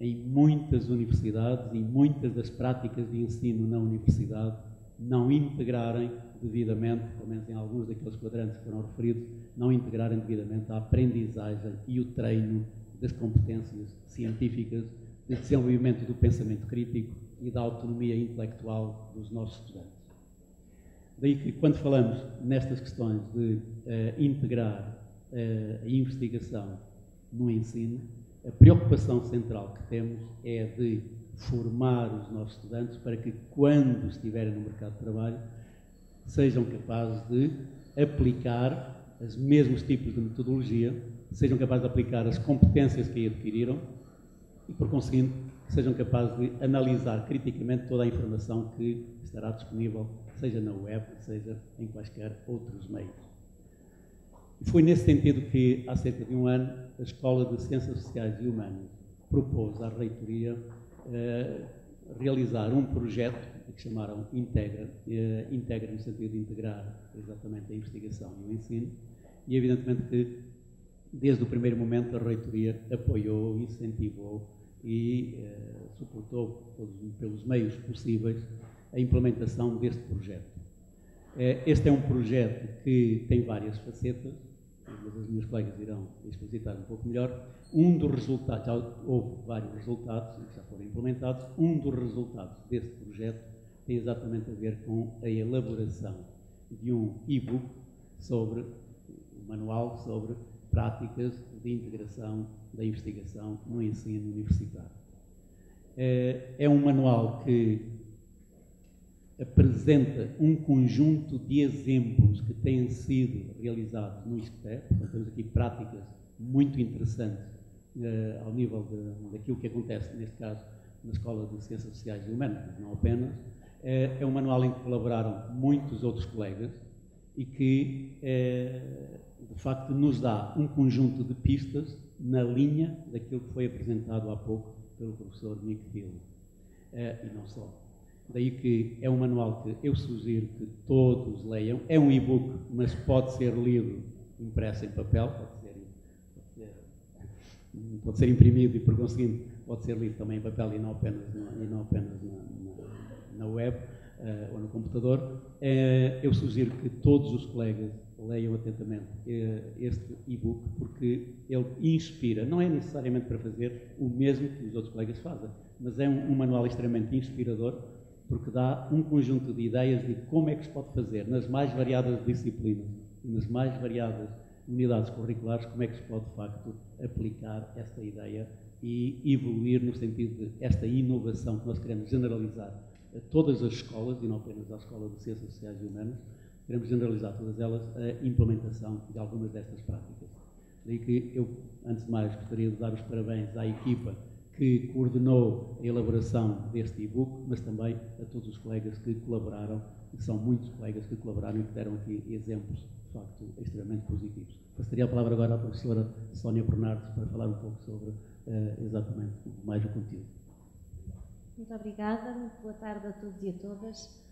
em muitas universidades, em muitas das práticas de ensino na universidade, não integrarem devidamente, pelo menos em alguns daqueles quadrantes que foram referidos, não integrarem devidamente a aprendizagem e o treino das competências científicas, do desenvolvimento do pensamento crítico e da autonomia intelectual dos nossos estudantes. Daí que, quando falamos nestas questões de integrar a investigação no ensino, a preocupação central que temos é de formar os nossos estudantes para que, quando estiverem no mercado de trabalho, sejam capazes de aplicar os mesmos tipos de metodologia, sejam capazes de aplicar as competências que aí adquiriram e, por conseguinte, sejam capazes de analisar criticamente toda a informação que estará disponível, seja na web, seja em quaisquer outros meios. E foi nesse sentido que, há cerca de um ano, a Escola de Ciências Sociais e Humanas propôs à reitoria realizar um projeto que chamaram Integra, Integra no sentido de integrar exatamente a investigação e o ensino, e evidentemente que desde o primeiro momento a reitoria apoiou, incentivou e suportou pelos meios possíveis a implementação deste projeto. Este é um projeto que tem várias facetas, mas os meus colegas irão explicitar um pouco melhor. Um dos resultados, já houve vários resultados que já foram implementados, um dos resultados deste projeto tem exatamente a ver com a elaboração de um e-book sobre, um manual sobre práticas de integração da investigação no ensino universitário. É um manual que apresenta um conjunto de exemplos que têm sido realizados no ISCTE. Portanto, temos aqui práticas muito interessantes ao nível daquilo que acontece, neste caso, na Escola de Ciências Sociais e Humanas, mas não apenas. É um manual em que colaboraram muitos outros colegas e que, de facto, nos dá um conjunto de pistas na linha daquilo que foi apresentado há pouco pelo professor Nick Hill. E não só. Daí que é um manual que eu sugiro que todos leiam. É um e-book, mas pode ser lido impresso em papel, pode ser imprimido e, por conseguinte, pode ser lido também em papel e não apenas na web ou no computador. Eu sugiro que todos os colegas leiam atentamente este e-book, porque ele inspira, não é necessariamente para fazer o mesmo que os outros colegas fazem, mas é um manual extremamente inspirador, porque dá um conjunto de ideias de como é que se pode fazer, nas mais variadas disciplinas, nas mais variadas unidades curriculares, como é que se pode, de facto, aplicar esta ideia e evoluir no sentido de esta inovação que nós queremos generalizar a todas as escolas, e não apenas à Escola de Ciências Sociais e Humanas, queremos generalizar todas elas a implementação de algumas destas práticas. Daí que eu, antes de mais, gostaria de dar os parabéns à equipa que coordenou a elaboração deste e-book, mas também a todos os colegas que colaboraram, e são muitos colegas que colaboraram e que deram aqui exemplos, de facto, extremamente positivos. Passaria a palavra agora à professora Sónia Bernardes para falar um pouco sobre exatamente mais o conteúdo. Muito obrigada, muito boa tarde a todos e a todas.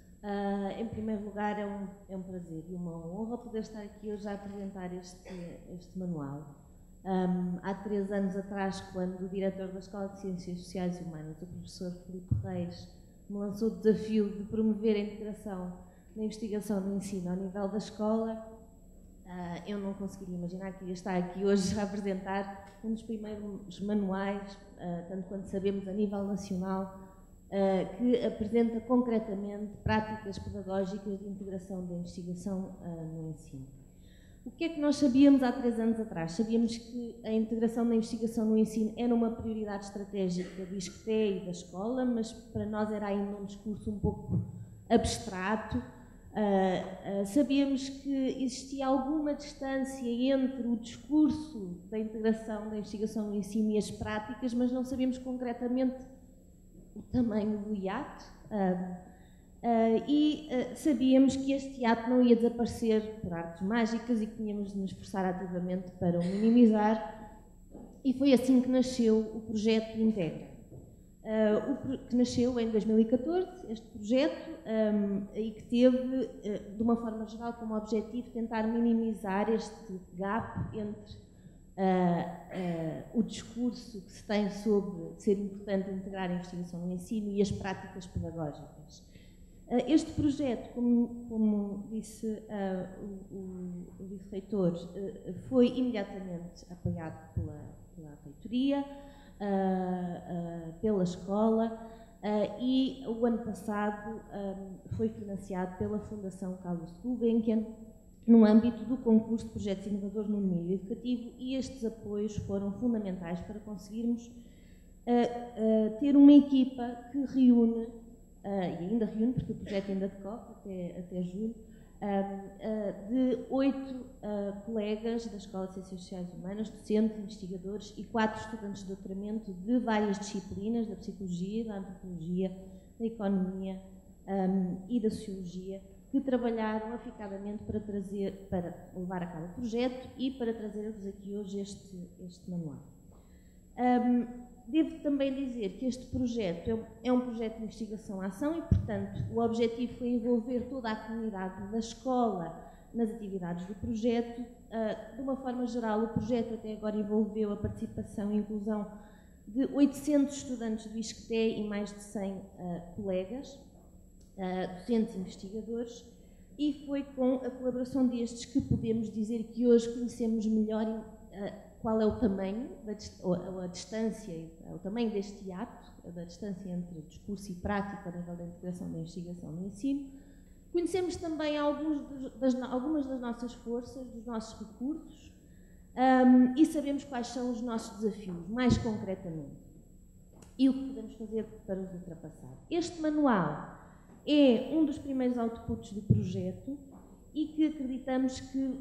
Em primeiro lugar, é um prazer e uma honra poder estar aqui hoje a apresentar este manual. Há 3 anos atrás, quando o diretor da Escola de Ciências Sociais e Humanas, o professor Filipe Reis, me lançou o desafio de promover a integração da investigação do ensino ao nível da escola, eu não conseguiria imaginar que ia estar aqui hoje a apresentar um dos primeiros manuais, tanto quanto sabemos a nível nacional, que apresenta concretamente práticas pedagógicas de integração da investigação no ensino. O que é que nós sabíamos há 3 anos atrás? Sabíamos que a integração da investigação no ensino era uma prioridade estratégica do ISCTE e da escola, mas para nós era ainda um discurso um pouco abstrato. Sabíamos que existia alguma distância entre o discurso da integração da investigação no ensino e as práticas, mas não sabíamos concretamente o tamanho do hiato, e sabíamos que este hiato não ia desaparecer por artes mágicas e que tínhamos de nos esforçar ativamente para o minimizar, e foi assim que nasceu o projeto Integra, que nasceu em 2014, este projeto, e que teve, de uma forma geral, como objetivo tentar minimizar este gap entre o discurso que se tem sobre ser importante integrar a investigação no ensino e as práticas pedagógicas. Este projeto, como disse o vice-reitor, foi imediatamente apoiado pela reitoria, pela escola, e o ano passado foi financiado pela Fundação Carlos Gulbenkian, no âmbito do concurso de projetos inovadores no meio educativo, e estes apoios foram fundamentais para conseguirmos ter uma equipa que reúne, e ainda reúne, porque o projeto ainda decorre até julho, de 8 colegas da Escola de Ciências Sociais e Humanas, docentes, investigadores e 4 estudantes de doutoramento de várias disciplinas, da psicologia, da antropologia, da economia e da sociologia, que trabalharam aficadamente para levar a cabo o projeto e para trazer-vos aqui hoje este manual. Devo também dizer que este projeto é um projeto de investigação-ação e, portanto, o objetivo foi envolver toda a comunidade da escola nas atividades do projeto. De uma forma geral, o projeto até agora envolveu a participação e inclusão de 800 estudantes do ISCTE e mais de 100 colegas, docentes e investigadores, e foi com a colaboração destes que podemos dizer que hoje conhecemos melhor qual é o tamanho, ou a distância, o tamanho deste hiato, da distância entre discurso e prática a nível da integração da investigação no ensino. Conhecemos também algumas das nossas forças, dos nossos recursos, e sabemos quais são os nossos desafios, mais concretamente, e o que podemos fazer para os ultrapassar. Este manual é um dos primeiros outputs do projeto e que acreditamos que,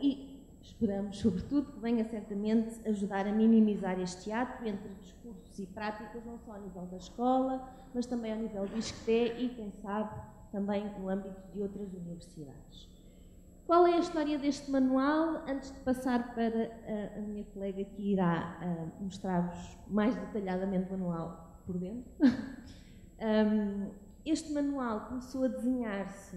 e esperamos sobretudo, que venha certamente ajudar a minimizar este hiato entre discursos e práticas, não só a nível da escola, mas também ao nível do ISCTE e, quem sabe, também no âmbito de outras universidades. Qual é a história deste manual? Antes de passar para a minha colega que irá mostrar-vos mais detalhadamente o manual por dentro, este manual começou a desenhar-se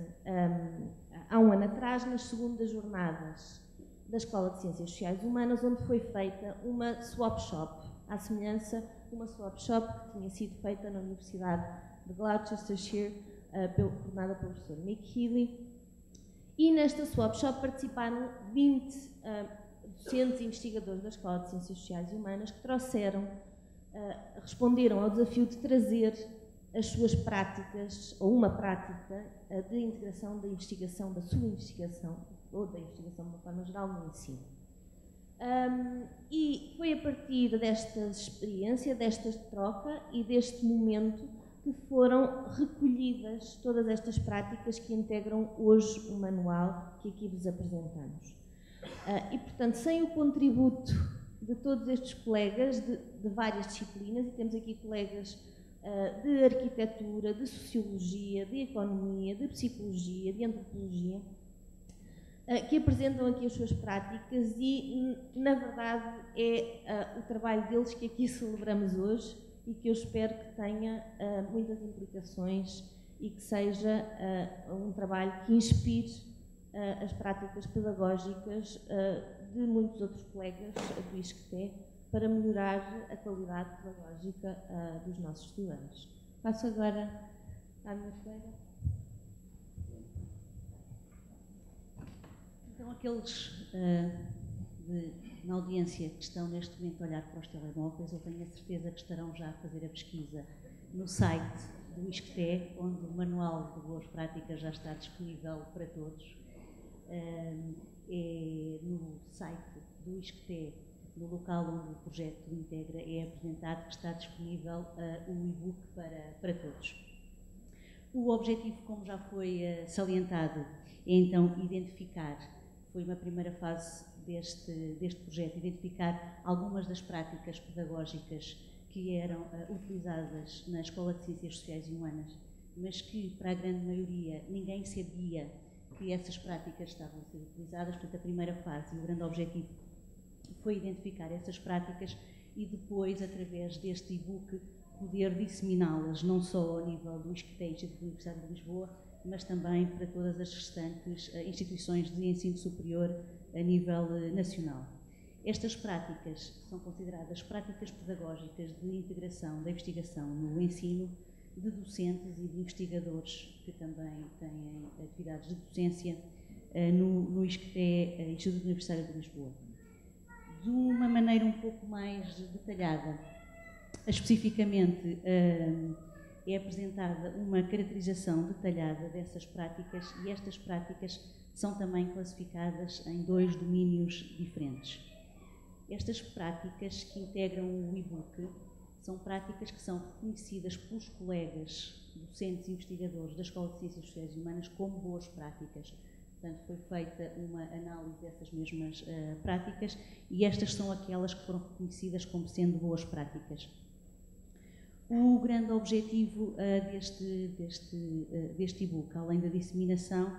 há um ano atrás, nas segundas jornadas da Escola de Ciências Sociais Humanas, onde foi feita uma swap shop, à semelhança de uma swap shop que tinha sido feita na Universidade de Gloucestershire, coordenada pelo professor Mick Healy. E nesta swap shop participaram 20 docentes e investigadores da Escola de Ciências Sociais Humanas que responderam ao desafio de trazer as suas práticas, ou uma prática, de integração da investigação, da sua investigação, ou da investigação de uma forma geral, no ensino. E foi a partir desta experiência, desta troca e deste momento que foram recolhidas todas estas práticas que integram hoje o manual que aqui vos apresentamos. E, portanto, sem o contributo de todos estes colegas de várias disciplinas, e temos aqui colegas de arquitetura, de sociologia, de economia, de psicologia, de antropologia, que apresentam aqui as suas práticas e, na verdade, é o trabalho deles que aqui celebramos hoje e que eu espero que tenha muitas implicações e que seja um trabalho que inspire as práticas pedagógicas de muitos outros colegas do ISCTE, para melhorar a qualidade pedagógica dos nossos estudantes. Passo agora à minha esquerda. Então, aqueles na audiência que estão neste momento a olhar para os telemóveis, eu tenho a certeza que estarão já a fazer a pesquisa no site do ISCTE, onde o manual de boas práticas já está disponível para todos. É no site do ISCTE, no local onde o projeto integra é apresentado, que está disponível o e-book para todos. O objetivo, como já foi salientado, é então identificar, foi uma primeira fase deste projeto, identificar algumas das práticas pedagógicas que eram utilizadas na Escola de Ciências Sociais e Humanas, mas que, para a grande maioria, ninguém sabia que essas práticas estavam a ser utilizadas. Portanto, a primeira fase, o grande objetivo foi identificar essas práticas e depois, através deste e-book, poder disseminá-las, não só ao nível do ISCTE da Universidade de Lisboa, mas também para todas as restantes instituições de ensino superior a nível nacional. Estas práticas são consideradas práticas pedagógicas de integração da investigação no ensino de docentes e de investigadores que também têm atividades de docência no ISCTE, Instituto Universitário de Lisboa. De uma maneira um pouco mais detalhada, especificamente é apresentada uma caracterização detalhada dessas práticas e estas práticas são também classificadas em dois domínios diferentes. Estas práticas que integram o e-book são práticas que são reconhecidas pelos colegas docentes e investigadores da Escola de Ciências Sociais e Humanas como boas práticas. Portanto, foi feita uma análise dessas mesmas práticas e estas são aquelas que foram reconhecidas como sendo boas práticas. O grande objetivo deste e-book, além da disseminação,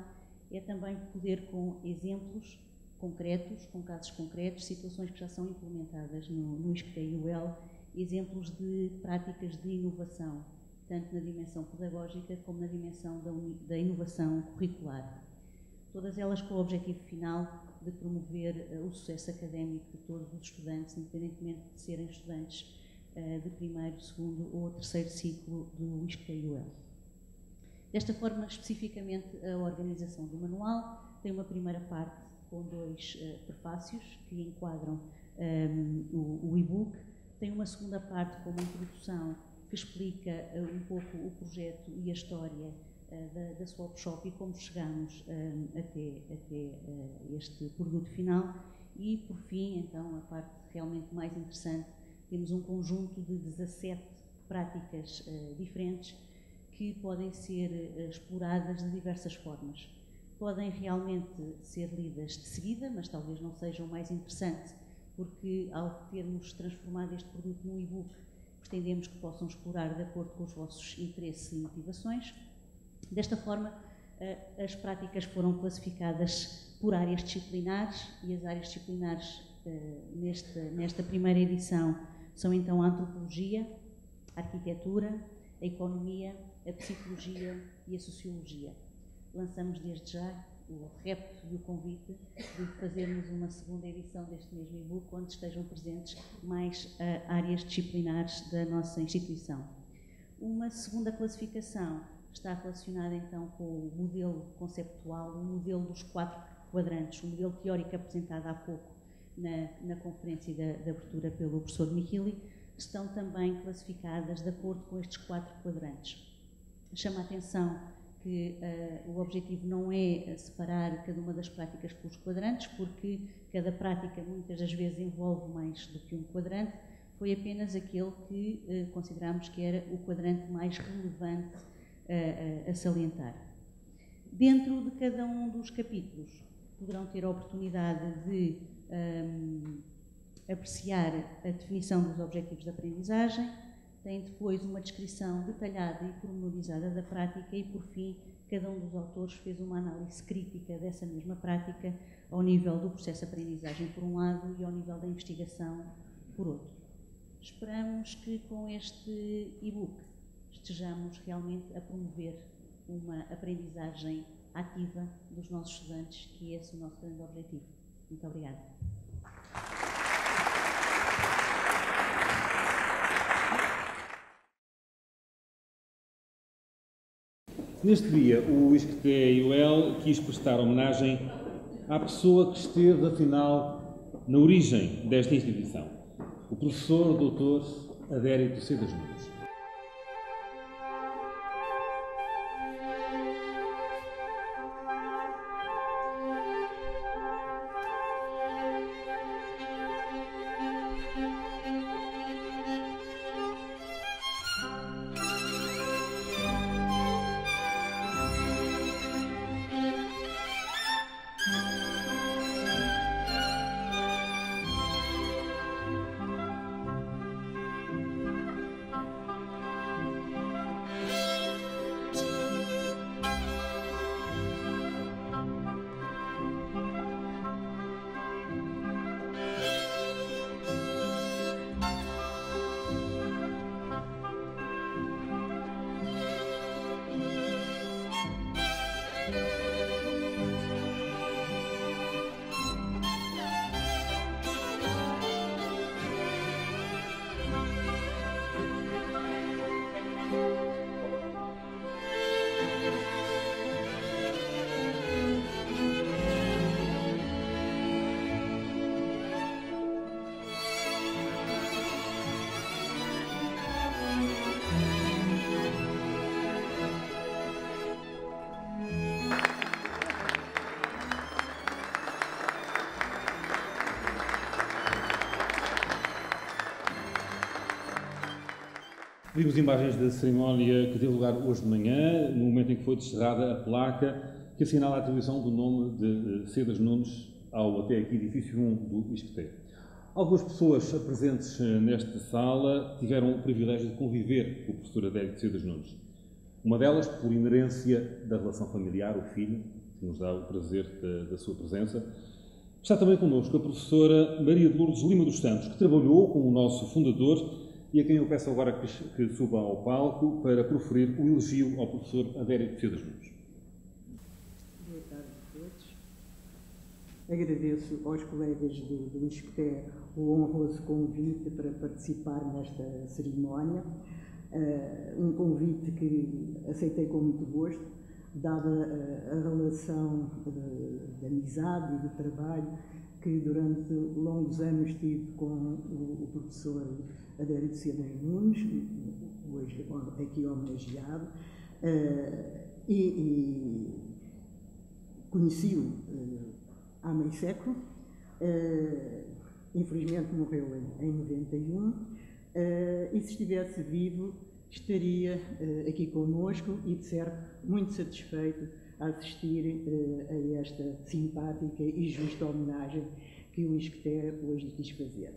é também poder, com exemplos concretos, com casos concretos, situações que já são implementadas no ISCTE-IUL, exemplos de práticas de inovação, tanto na dimensão pedagógica como na dimensão da inovação curricular. Todas elas com o objetivo final de promover o sucesso académico de todos os estudantes, independentemente de serem estudantes de primeiro, segundo ou terceiro ciclo do ISCTE-IUL. Desta forma, especificamente, a organização do manual tem uma primeira parte com dois prefácios que enquadram o e-book. Tem uma segunda parte com uma introdução que explica um pouco o projeto e a história da Swap Shop e como chegamos até este produto final. E, por fim, então, a parte realmente mais interessante, temos um conjunto de 17 práticas diferentes que podem ser exploradas de diversas formas. Podem realmente ser lidas de seguida, mas talvez não sejam mais interessantes, porque, ao termos transformado este produto num e-book, pretendemos que possam explorar de acordo com os vossos interesses e motivações. Desta forma, as práticas foram classificadas por áreas disciplinares e as áreas disciplinares nesta primeira edição são então a antropologia, a arquitetura, a economia, a psicologia e a sociologia. Lançamos desde já o repto e o convite de fazermos uma segunda edição deste mesmo e-book, onde estejam presentes mais áreas disciplinares da nossa instituição. Uma segunda classificação está relacionada então com o modelo conceptual, o modelo dos 4 quadrantes, o modelo teórico apresentado há pouco na conferência de abertura pelo professor Michili, estão também classificadas de acordo com estes 4 quadrantes. Chama a atenção que o objetivo não é separar cada uma das práticas pelos quadrantes, porque cada prática muitas das vezes envolve mais do que um quadrante. Foi apenas aquele que considerámos que era o quadrante mais relevante a salientar. Dentro de cada um dos capítulos poderão ter a oportunidade de apreciar a definição dos objetivos de aprendizagem, tem depois uma descrição detalhada e pormenorizada da prática e, por fim, cada um dos autores fez uma análise crítica dessa mesma prática ao nível do processo de aprendizagem, por um lado, e ao nível da investigação, por outro. Esperamos que, com este e-book, estejamos realmente a promover uma aprendizagem ativa dos nossos estudantes, que é esse o nosso grande objetivo. Muito obrigada. Neste dia, o ISCTE-IUL quis prestar homenagem à pessoa que esteve, afinal, na origem desta instituição, o professor doutor Adérito Sedas Nunes. Vimos imagens da cerimónia que teve lugar hoje de manhã, no momento em que foi descerrada a placa que assinala a atribuição do nome de Sedas Nunes ao até aqui edifício 1 do ISCTE. Algumas pessoas presentes nesta sala tiveram o privilégio de conviver com o professor Adérito Sedas Nunes. Uma delas, por inerência da relação familiar, o filho, que nos dá o prazer da sua presença. Está também connosco a professora Maria de Lourdes Lima dos Santos, que trabalhou com o nosso fundador, e a quem eu peço agora que suba ao palco para proferir o elogio ao professor Adérito Sedas Nunes. Boa tarde a todos. Agradeço aos colegas do ISCTE o honroso convite para participar nesta cerimónia. Um convite que aceitei com muito gosto, dada a relação de amizade e de trabalho que durante longos anos tive com o professor Adérito Sedas Nunes, hoje aqui homenageado, e conheci-o há meio século. Infelizmente morreu em 91, e se estivesse vivo estaria aqui conosco e, de certo, muito satisfeito a assistir a esta simpática e justa homenagem que o ISCTE hoje quis fazer.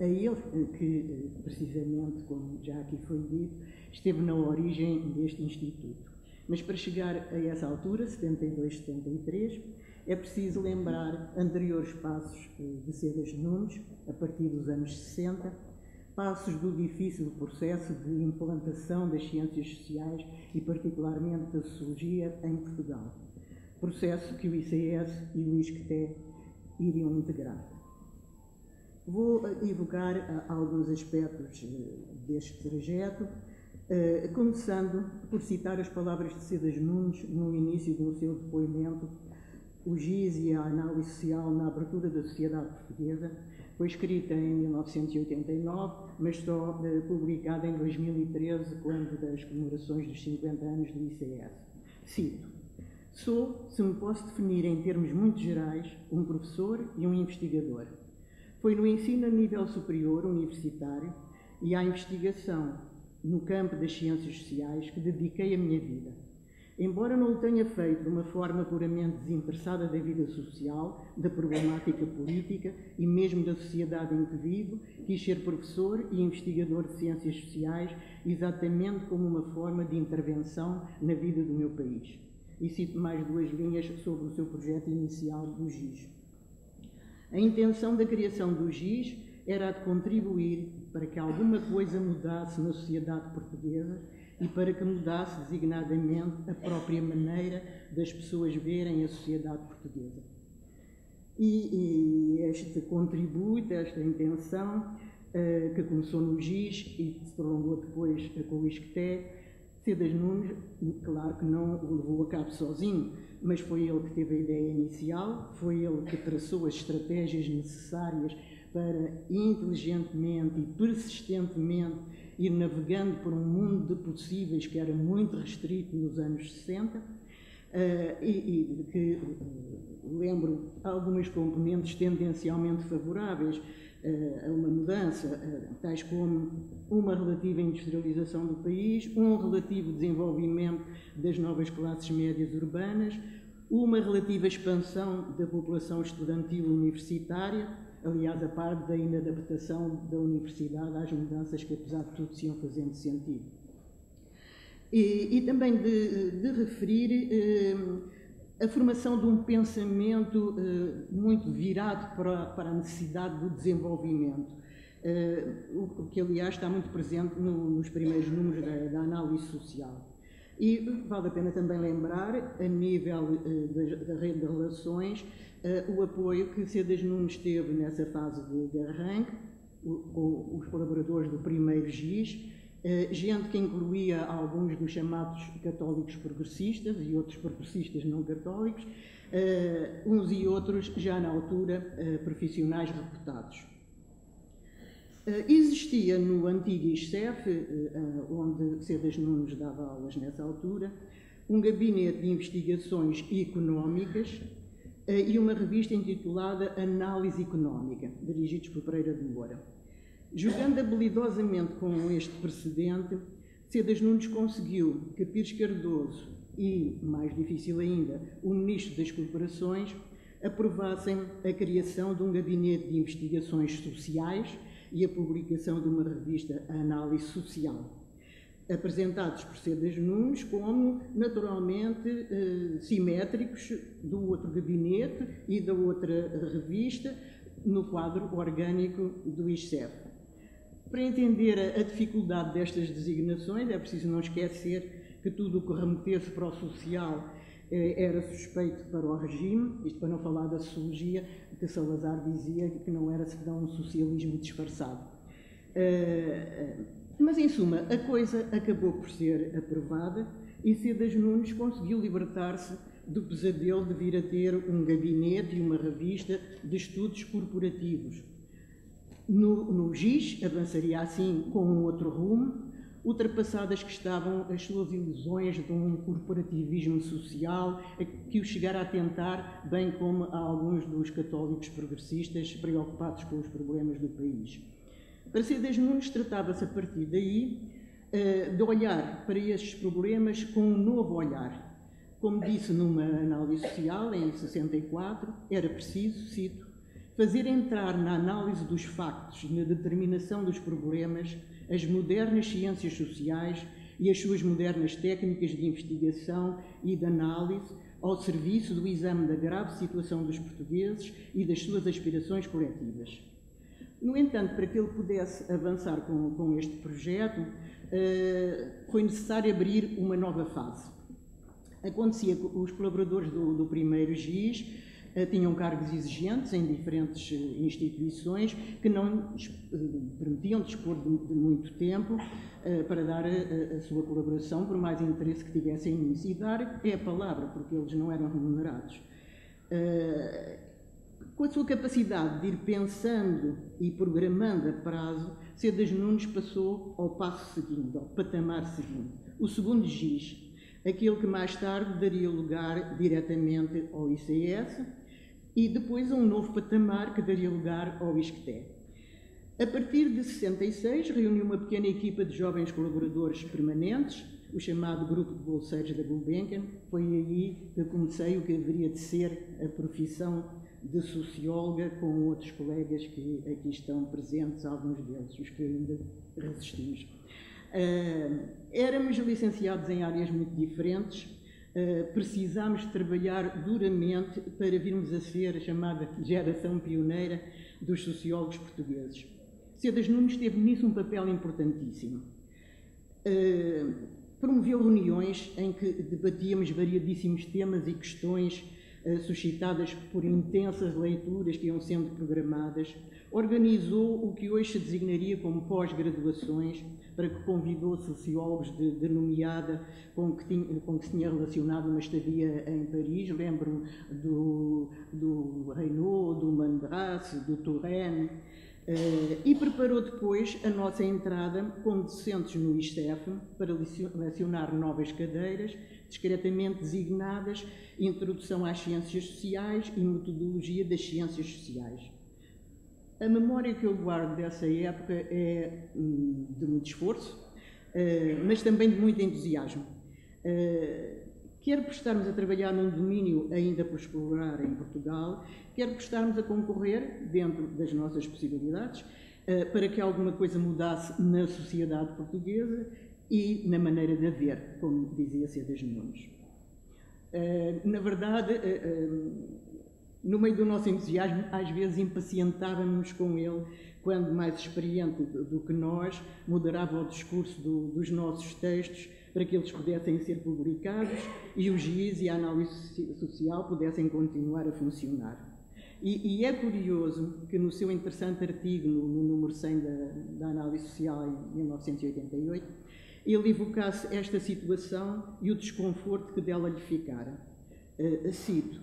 A ele, que precisamente, como já aqui foi dito, esteve na origem deste Instituto. Mas para chegar a essa altura, 72, 73, é preciso lembrar anteriores passos de Sedas Nunes, a partir dos anos 60, passos do difícil processo de implantação das ciências sociais e, particularmente, da sociologia em Portugal, processo que o ICS e o ISCTE iriam integrar. Vou evocar alguns aspectos deste trajeto, começando por citar as palavras de Sedas Nunes no início do seu depoimento, O Giz e a Análise Social na Abertura da Sociedade Portuguesa, foi escrita em 1989, mas só publicada em 2013, quando das comemorações dos 50 anos do ICS. Cito: sou, se me posso definir em termos muito gerais, um professor e um investigador. Foi no ensino a nível superior, universitário, e à investigação no campo das ciências sociais que dediquei a minha vida. Embora não o tenha feito de uma forma puramente desinteressada da vida social, da problemática política e mesmo da sociedade em que vivo, quis ser professor e investigador de ciências sociais exatamente como uma forma de intervenção na vida do meu país. E cito mais duas linhas sobre o seu projeto inicial do GIS. A intenção da criação do GIS era a de contribuir para que alguma coisa mudasse na sociedade portuguesa e para que mudasse designadamente a própria maneira das pessoas verem a sociedade portuguesa. E este contributo, esta intenção, que começou no GIS e se prolongou depois com o ISCTE, Sedas Nunes, claro que não o levou a cabo sozinho, mas foi ele que teve a ideia inicial, foi ele que traçou as estratégias necessárias para inteligentemente e persistentemente ir navegando por um mundo de possíveis que era muito restrito nos anos 60 e que, lembro, algumas componentes tendencialmente favoráveis a uma mudança, tais como uma relativa industrialização do país, um relativo desenvolvimento das novas classes médias urbanas, uma relativa expansão da população estudantil universitária, aliás, a par da inadaptação da universidade às mudanças que, apesar de tudo, se iam fazendo sentido. E também de referir a formação de um pensamento muito virado para a necessidade do desenvolvimento, o que, aliás, está muito presente nos primeiros números da análise social. E vale a pena também lembrar, a nível da rede de relações, o apoio que Sedas Nunes teve nessa fase de arranque, com os colaboradores do primeiro GIS, gente que incluía alguns dos chamados católicos progressistas e outros progressistas não católicos, uns e outros já na altura profissionais reputados. Existia no antigo ISCEF, onde Sedas Nunes dava aulas nessa altura, um gabinete de investigações económicas e uma revista intitulada Análise Económica, dirigidos por Pereira de Moura. Jogando habilidosamente com este precedente, Sedas Nunes conseguiu que Pires Cardoso e, mais difícil ainda, o Ministro das Corporações aprovassem a criação de um gabinete de investigações sociais e a publicação de uma revista Análise Social, apresentados por Sedas Nunes como, naturalmente, simétricos do outro gabinete e da outra revista no quadro orgânico do ISCEF. Para entender a dificuldade destas designações, é preciso não esquecer que tudo o que remetesse para o social era suspeito para o regime, isto para não falar da sociologia, que Salazar dizia que não era senão um socialismo disfarçado. Mas, em suma, a coisa acabou por ser aprovada e Sedas Nunes conseguiu libertar-se do pesadelo de vir a ter um gabinete e uma revista de estudos corporativos. No GIS, avançaria assim com um outro rumo, ultrapassadas que estavam as suas ilusões de um corporativismo social que o chegara a tentar, bem como a alguns dos católicos progressistas preocupados com os problemas do país. Para Sedas Nunes, tratava-se a partir daí de olhar para estes problemas com um novo olhar. Como disse numa análise social, em 64, era preciso, cito, fazer entrar na análise dos factos e na determinação dos problemas as modernas ciências sociais e as suas modernas técnicas de investigação e de análise ao serviço do exame da grave situação dos portugueses e das suas aspirações coletivas. No entanto, para que ele pudesse avançar com este projeto, foi necessário abrir uma nova fase. Acontecia que os colaboradores do primeiro GIS tinham cargos exigentes em diferentes instituições que não permitiam dispor de muito tempo para dar a sua colaboração, por mais interesse que tivessem nisso. E dar é a palavra, porque eles não eram remunerados. Com a sua capacidade de ir pensando e programando a prazo, Sedas Nunes passou ao passo seguinte, ao patamar seguinte, o segundo GIS, aquele que mais tarde daria lugar diretamente ao ICS e depois a um novo patamar que daria lugar ao ISCTE. A partir de 66, reuniu uma pequena equipa de jovens colaboradores permanentes, o chamado Grupo de Bolseiros da Gulbenkian. Foi aí que comecei o que haveria de ser a profissão de socióloga, com outros colegas que aqui estão presentes, alguns deles, os que ainda resistimos. Éramos licenciados em áreas muito diferentes, precisámos trabalhar duramente para virmos a ser a chamada geração pioneira dos sociólogos portugueses. Sedas Nunes teve nisso um papel importantíssimo. Promoveu reuniões em que debatíamos variadíssimos temas e questões suscitadas por intensas leituras que iam sendo programadas, organizou o que hoje se designaria como pós-graduações, para que convidou sociólogos de nomeada com que se tinha relacionado uma estadia em Paris. Lembro-me do Reynaud, do Mandras, do Touraine, e preparou depois a nossa entrada como docentes no ISCTE para lecionar novas cadeiras, discretamente designadas Introdução às Ciências Sociais e Metodologia das Ciências Sociais. A memória que eu guardo dessa época é de muito esforço, mas também de muito entusiasmo. Quer por estarmos a trabalhar num domínio ainda por explorar em Portugal, quer por estarmos a concorrer, dentro das nossas possibilidades, para que alguma coisa mudasse na sociedade portuguesa e na maneira de haver, como dizia Sedas Nunes. Na verdade, no meio do nosso entusiasmo, às vezes impacientávamos com ele, quando, mais experiente do que nós, moderava o discurso dos nossos textos para que eles pudessem ser publicados e o juízo e a análise social pudessem continuar a funcionar. E é curioso que, no seu interessante artigo, no número 100 da Análise Social, em 1988, ele evocasse esta situação e o desconforto que dela lhe ficara. Cito: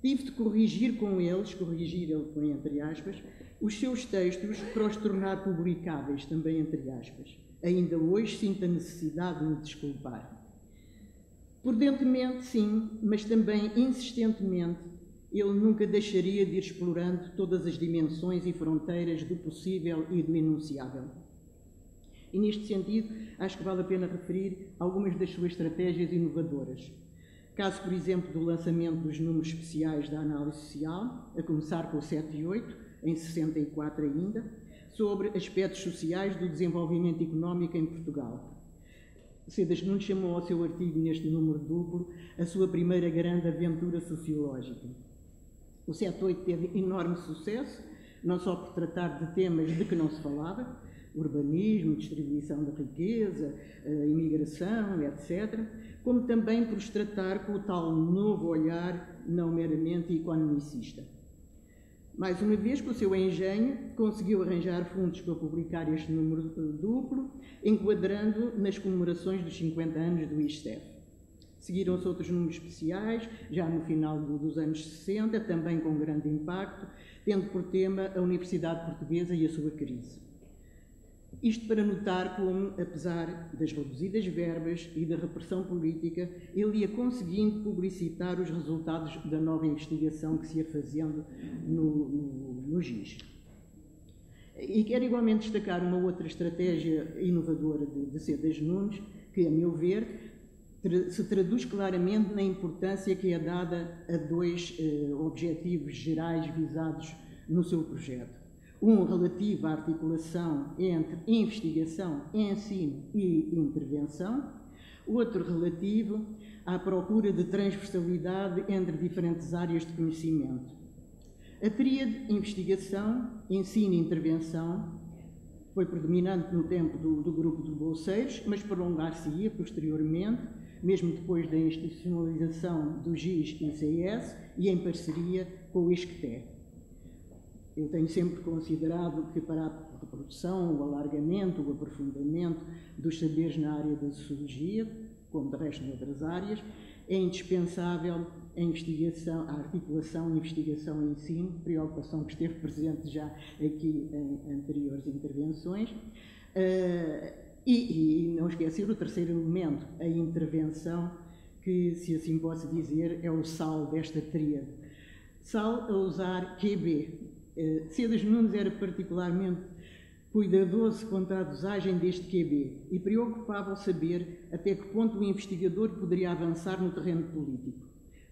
"Tive de corrigir com eles", corrigir ele põe entre aspas, "os seus textos para os tornar publicáveis", também entre aspas. "Ainda hoje sinto a necessidade de me desculpar." Prudentemente, sim, mas também insistentemente, ele nunca deixaria de ir explorando todas as dimensões e fronteiras do possível e do enunciável. E neste sentido, acho que vale a pena referir algumas das suas estratégias inovadoras. Caso, por exemplo, do lançamento dos números especiais da Análise Social, a começar com o 7 e 8, em 64 ainda, sobre aspectos sociais do desenvolvimento económico em Portugal. Sedas Nunes chamou ao seu artigo, neste número duplo, a sua primeira grande aventura sociológica. O 7-8 teve enorme sucesso, não só por tratar de temas de que não se falava, urbanismo, distribuição da riqueza, imigração, etc., como também por se tratar com o tal novo olhar não meramente economicista. Mais uma vez, com o seu engenho, conseguiu arranjar fundos para publicar este número duplo, enquadrando nas comemorações dos 50 anos do ISCTE. Seguiram-se outros números especiais, já no final dos anos 60, também com grande impacto, tendo por tema a Universidade Portuguesa e a sua crise. Isto para notar como, apesar das reduzidas verbas e da repressão política, ele ia conseguindo publicitar os resultados da nova investigação que se ia fazendo no GIS. E quero igualmente destacar uma outra estratégia inovadora de Sedas Nunes, que, a meu ver, se traduz claramente na importância que é dada a dois objetivos gerais visados no seu projeto. Um relativo à articulação entre investigação, ensino e intervenção, outro relativo à procura de transversalidade entre diferentes áreas de conhecimento. A tríade investigação, ensino e intervenção foi predominante no tempo do grupo de bolseiros, mas prolongar-se-ia posteriormente, mesmo depois da institucionalização do GIS e ICS e em parceria com o ISCTE. Eu tenho sempre considerado que, para a reprodução, o alargamento, o aprofundamento dos saberes na área da sociologia, como de resto em outras áreas, é indispensável a articulação, investigação e ensino, preocupação que esteve presente já aqui em anteriores intervenções. E não esquecer o terceiro elemento, a intervenção, que, se assim posso dizer, é o sal desta tríade. Sal a usar QB. Sedas Nunes era particularmente cuidadoso quanto à dosagem deste QB e preocupava ao saber até que ponto o investigador poderia avançar no terreno político.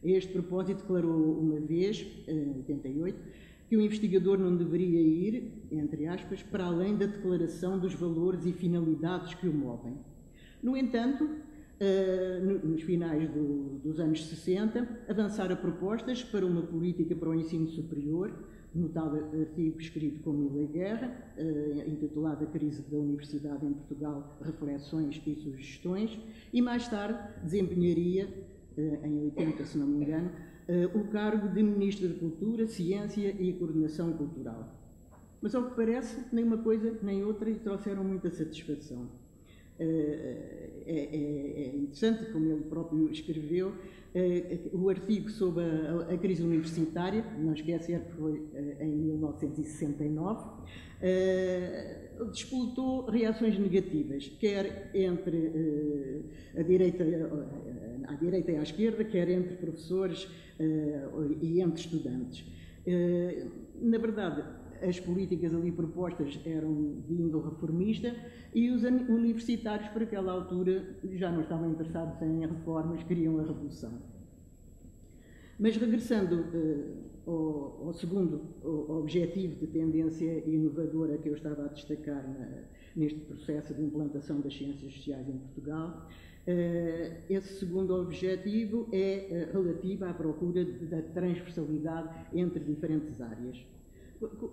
A este propósito, declarou uma vez, em 88, que o investigador não deveria ir, entre aspas, para além da declaração dos valores e finalidades que o movem. No entanto, nos finais dos anos 60, avançaram propostas para uma política para o ensino superior, no tal artigo escrito com Miller Guerra, intitulado A Crise da Universidade em Portugal, Reflexões e Sugestões, e mais tarde desempenharia, em 80, se não me engano, o cargo de Ministro da Cultura, Ciência e Coordenação Cultural. Mas, ao que parece, nem uma coisa nem outra lhe trouxeram muita satisfação. É interessante, como ele próprio escreveu, o artigo sobre a crise universitária, não esquecer que foi em 1969, disputou reações negativas, quer entre à direita e à esquerda, quer entre professores e entre estudantes. Na verdade, as políticas ali propostas eram de índole reformista e os universitários, por aquela altura, já não estavam interessados em reformas, queriam a revolução. Mas, regressando ao segundo objetivo de tendência inovadora que eu estava a destacar neste processo de implantação das ciências sociais em Portugal, esse segundo objetivo é relativo à procura da transversalidade entre diferentes áreas.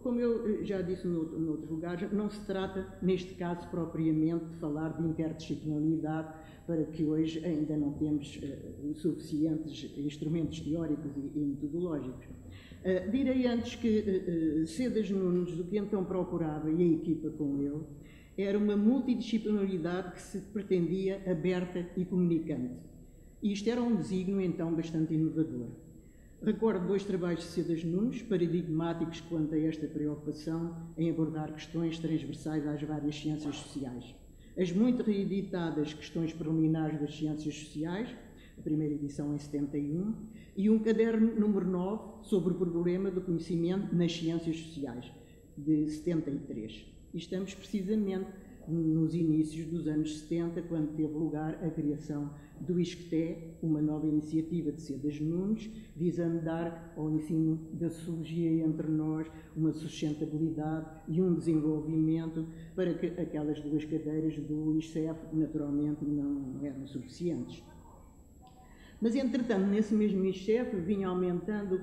Como eu já disse noutros lugares, não se trata, neste caso, propriamente de falar de interdisciplinaridade, para que hoje ainda não temos suficientes instrumentos teóricos e metodológicos. Direi antes que Sedas Nunes, o que então procurava, e a equipa com ele, era uma multidisciplinaridade que se pretendia aberta e comunicante. E isto era um desígnio, então, bastante inovador. Recordo dois trabalhos de Sedas Nunes, paradigmáticos quanto a esta preocupação em abordar questões transversais às várias ciências sociais. As muito reeditadas Questões Preliminares das Ciências Sociais, a primeira edição em 71, e um caderno número 9 sobre o problema do conhecimento nas ciências sociais, de 73. E estamos precisamente nos inícios dos anos 70, quando teve lugar a criação do ISCTE, uma nova iniciativa de Sedas Nunes, visando dar ao ensino da sociologia entre nós uma sustentabilidade e um desenvolvimento, para que aquelas duas cadeiras do ISCEF naturalmente não eram suficientes. Mas, entretanto, nesse mesmo ISCEF vinha aumentando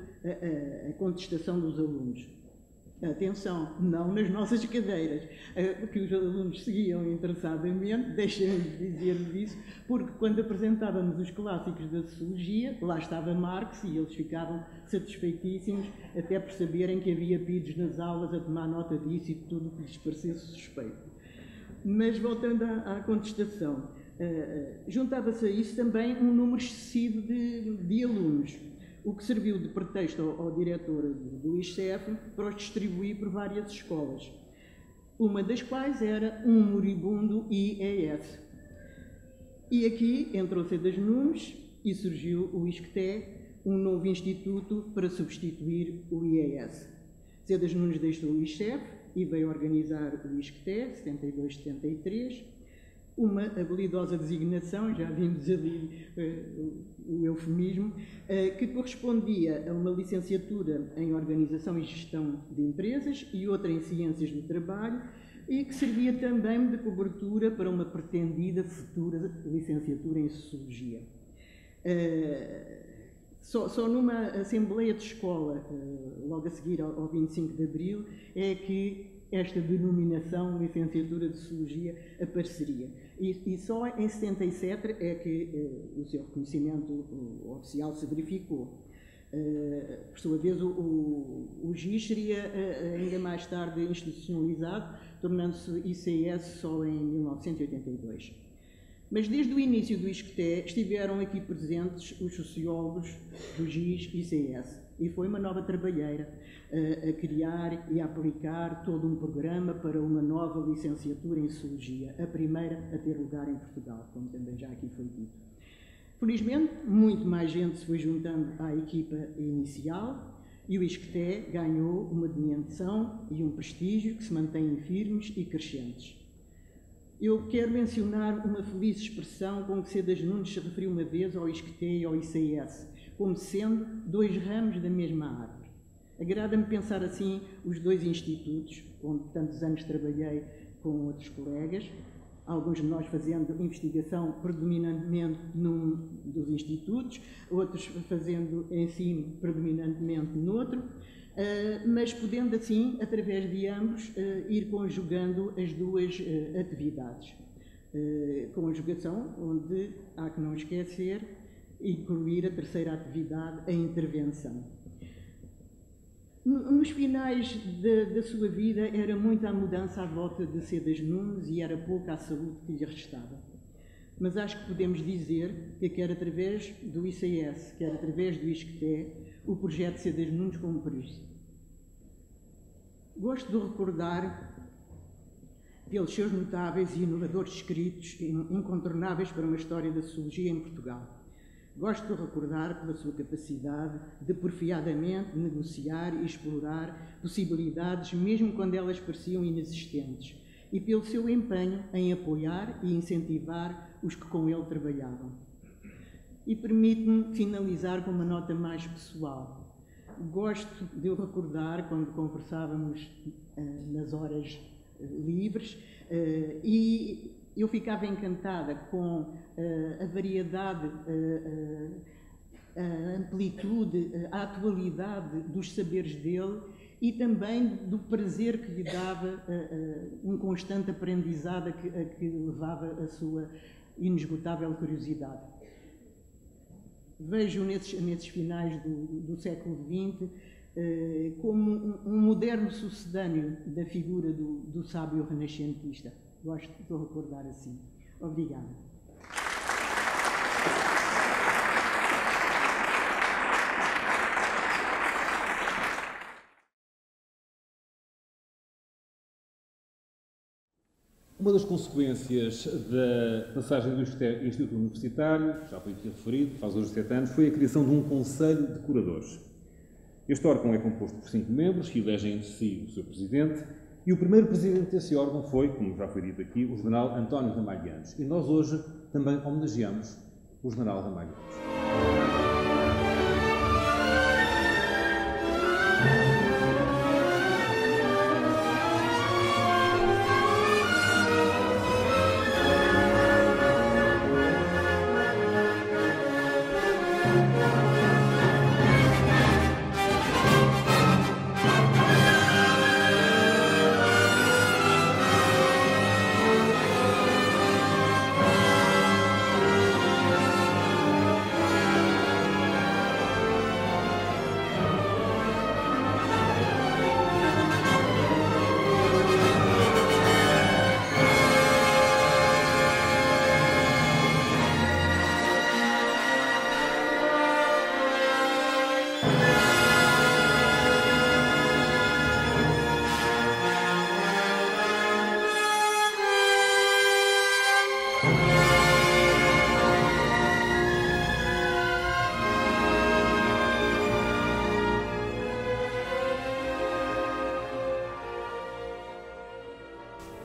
a contestação dos alunos. Atenção, não nas nossas cadeiras, que os alunos seguiam interessadamente, deixem-me dizer-vos isso, porque quando apresentávamos os clássicos da sociologia, lá estava Marx e eles ficavam satisfeitíssimos, até por saberem que havia pedidos nas aulas a tomar nota disso e de tudo que lhes parecesse suspeito. Mas, voltando à contestação, juntava-se a isso também um número excessivo de alunos, o que serviu de pretexto ao diretor do ISCEF para os distribuir por várias escolas, uma das quais era um moribundo IES. E aqui entrou Sedas Nunes e surgiu o ISCTE, um novo instituto para substituir o IES. Sedas Nunes deixou o ISCEF e veio organizar o ISCTE, 72-73, uma habilidosa designação, já vimos ali o eufemismo, que correspondia a uma licenciatura em Organização e Gestão de Empresas e outra em Ciências do Trabalho, e que servia também de cobertura para uma pretendida futura licenciatura em Sociologia. Só numa Assembleia de Escola, logo a seguir ao 25 de Abril, é que esta denominação, licenciatura de Sociologia, apareceria. E só em 77 é que o seu reconhecimento oficial se verificou. Por sua vez, o GIS seria ainda mais tarde institucionalizado, tornando-se ICS só em 1982. Mas desde o início do ISCTE estiveram aqui presentes os sociólogos do GIS e ICS. E foi uma nova trabalheira a criar e a aplicar todo um programa para uma nova licenciatura em Sociologia, a primeira a ter lugar em Portugal, como também já aqui foi dito. Felizmente, muito mais gente se foi juntando à equipa inicial e o ISCTE ganhou uma dimensão e um prestígio que se mantêm firmes e crescentes. Eu quero mencionar uma feliz expressão com que Sedas Nunes se referiu uma vez ao ISCTE e ao ICS, como sendo dois ramos da mesma árvore. Agrada-me pensar assim os dois institutos, onde tantos anos trabalhei com outros colegas, alguns de nós fazendo investigação predominantemente num dos institutos, outros fazendo ensino predominantemente noutro, mas podendo assim, através de ambos, ir conjugando as duas atividades. Conjugação, onde há que não esquecer incluir a terceira atividade, a intervenção. Nos finais da sua vida era muita a mudança à volta de Sedas Nunes e era pouca a saúde que lhe restava. Mas acho que podemos dizer que quer através do ICS, quer através do ISCTE, o projeto Sedas Nunes cumpriu-se. Gosto de recordar pelos seus notáveis e inovadores escritos, incontornáveis para uma história da sociologia em Portugal. Gosto de recordar pela sua capacidade de porfiadamente negociar e explorar possibilidades, mesmo quando elas pareciam inexistentes, e pelo seu empenho em apoiar e incentivar os que com ele trabalhavam. E permite-me finalizar com uma nota mais pessoal. Gosto de o recordar quando conversávamos nas horas livres e eu ficava encantada com a variedade, a amplitude, a atualidade dos saberes dele e também do prazer que lhe dava um constante aprendizado a que levava a sua inesgotável curiosidade. Vejo nesses finais do século XX como um moderno sucedâneo da figura do sábio renascentista. Gosto de recordar assim. Obrigada. Uma das consequências da passagem do Instituto Universitário, já foi aqui referido, faz hoje 7 anos, foi a criação de um Conselho de Curadores. Este órgão é composto por 5 membros que elegem entre si o seu presidente. E o primeiro presidente desse órgão foi, como já foi dito aqui, o general António Ramalho Eanes. E nós hoje também homenageamos o general Ramalho Eanes.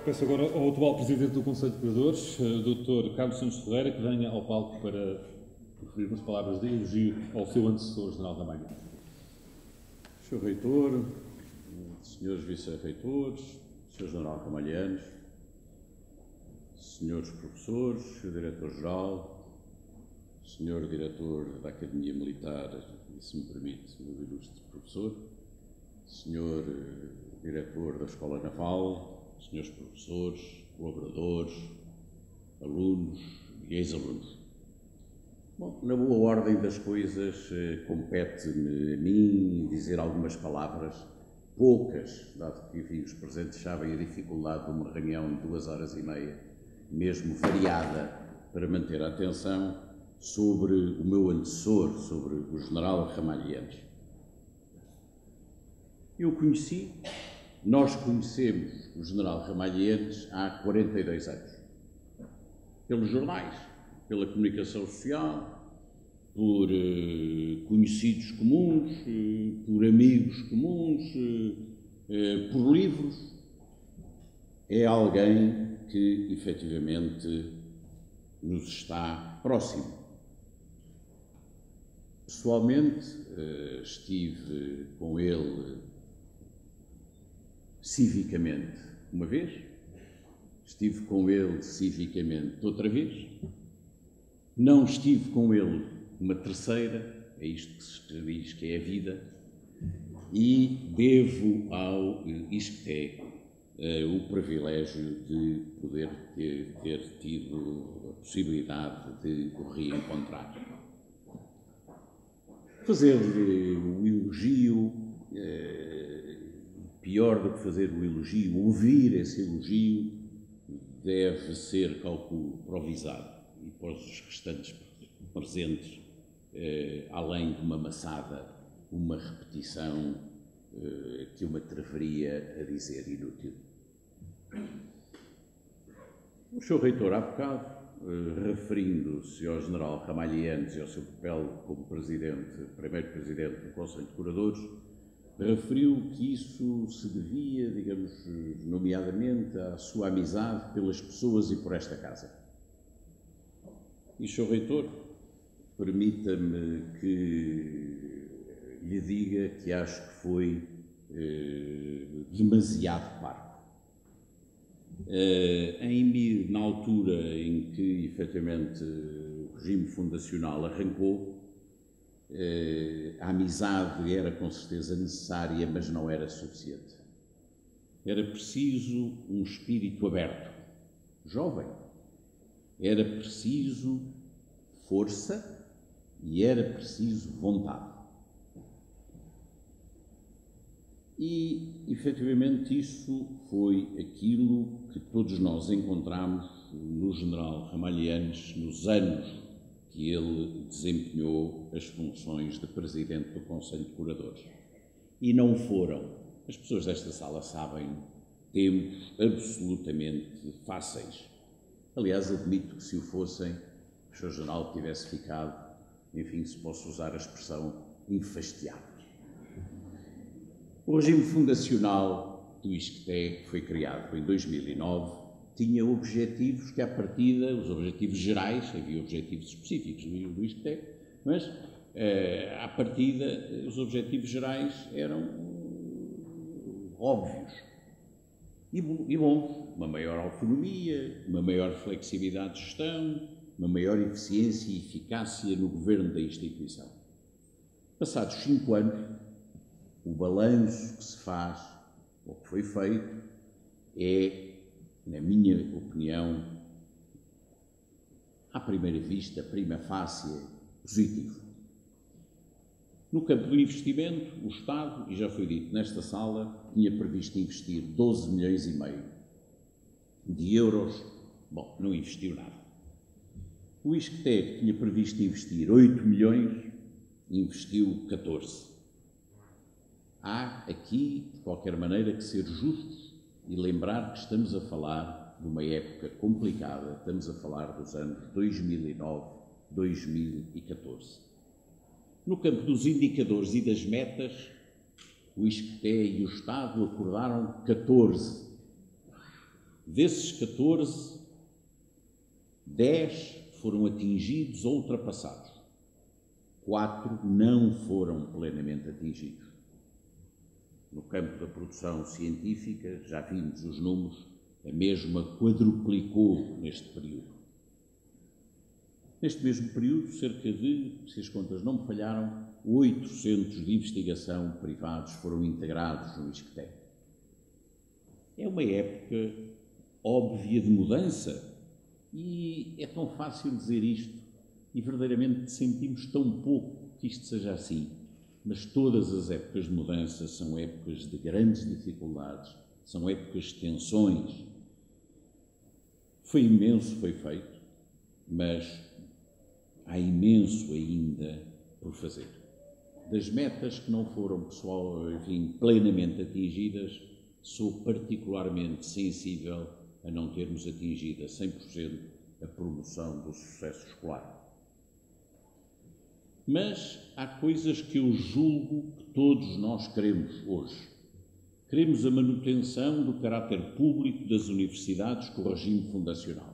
Peço agora ao atual Presidente do Conselho de Curadores, Dr. Carlos Santos Ferreira, que venha ao palco para proferir umas palavras de elogio ao seu antecessor, general Ramalho. Sr. Reitor, Srs. Vice-Reitores, Sr. General Ramalho Eanes, Srs. Professores, Sr. Diretor-Geral, Sr. Diretor da Academia Militar, e se me permite, o ilustre professor, Sr. Diretor da Escola Naval, Senhores professores, colaboradores, alunos e ex-alunos. Bom, na boa ordem das coisas, compete-me a mim dizer algumas palavras, poucas, dado que enfim, os presentes sabem a dificuldade de uma reunião de 2 horas e meia, mesmo variada, para manter a atenção, sobre o meu antecessor, sobre o general Ramalho Eanes. Nós conhecemos o general Ramalho Eanes há 42 anos. Pelos jornais, pela comunicação social, por conhecidos comuns, por amigos comuns, por livros. É alguém que, efetivamente, nos está próximo. Pessoalmente, estive com ele civicamente uma vez, estive com ele civicamente outra vez, não estive com ele uma terceira, é isto que se diz que é a vida, e devo ao ISCTE o privilégio de poder ter tido a possibilidade de o reencontrar. fazer o elogio, pior do que fazer o elogio, ouvir esse elogio, deve ser, calculo, improvisado e para os restantes presentes, além de uma maçada, uma repetição que eu me atreveria a dizer inútil. O Sr. Reitor, há bocado, referindo-se ao General Ramalho Eanes e ao seu papel como presidente, primeiro presidente do Conselho de Curadores, referiu que isso se devia, digamos, nomeadamente à sua amizade pelas pessoas e por esta casa. E, Sr. Reitor, permita-me que lhe diga que acho que foi demasiado parco. Na altura em que, efetivamente, o regime fundacional arrancou, a amizade era com certeza necessária, mas não era suficiente. Era preciso um espírito aberto, jovem. Era preciso força e era preciso vontade. E, efetivamente, isso foi aquilo que todos nós encontramos no General Ramalho Eanes nos anos que ele desempenhou as funções de Presidente do Conselho de Curadores. E não foram, as pessoas desta sala sabem, tempos absolutamente fáceis. Aliás, admito que se o fossem, o Sr. General tivesse ficado, enfim, se posso usar a expressão, enfastiado. O regime fundacional do ISCTE, que foi criado em 2009, tinha objetivos que, à partida, os objetivos gerais, havia objetivos específicos do ISCTE, mas, à partida, os objetivos gerais eram óbvios e bons. Uma maior autonomia, uma maior flexibilidade de gestão, uma maior eficiência e eficácia no governo da instituição. Passados 5 anos, o balanço que se faz, ou que foi feito, é, na minha opinião, à primeira vista, prima facie, positivo. No campo do investimento, o Estado, e já foi dito nesta sala, tinha previsto investir 12 milhões e meio de euros. Bom, não investiu nada. O ISCTE tinha previsto investir 8 milhões, investiu 14. Há aqui, de qualquer maneira, que ser justos e lembrar que estamos a falar de uma época complicada, estamos a falar dos anos 2009-2014. No campo dos indicadores e das metas, o ISCTE e o Estado acordaram 14. Desses 14, 10 foram atingidos ou ultrapassados. 4 não foram plenamente atingidos. No campo da produção científica, já vimos os números, a mesma quadruplicou neste período. Neste mesmo período, cerca de, se as contas não me falharam, 8 centros de investigação privados foram integrados no ISCTE. É uma época óbvia de mudança e é tão fácil dizer isto e verdadeiramente sentimos tão pouco que isto seja assim. Mas todas as épocas de mudança são épocas de grandes dificuldades, são épocas de tensões. Foi imenso, foi feito, mas há imenso ainda por fazer. Das metas que não foram, pessoal, enfim, plenamente atingidas, sou particularmente sensível a não termos atingido a 100% a promoção do sucesso escolar. Mas há coisas que eu julgo que todos nós queremos hoje. Queremos a manutenção do caráter público das universidades com o regime fundacional.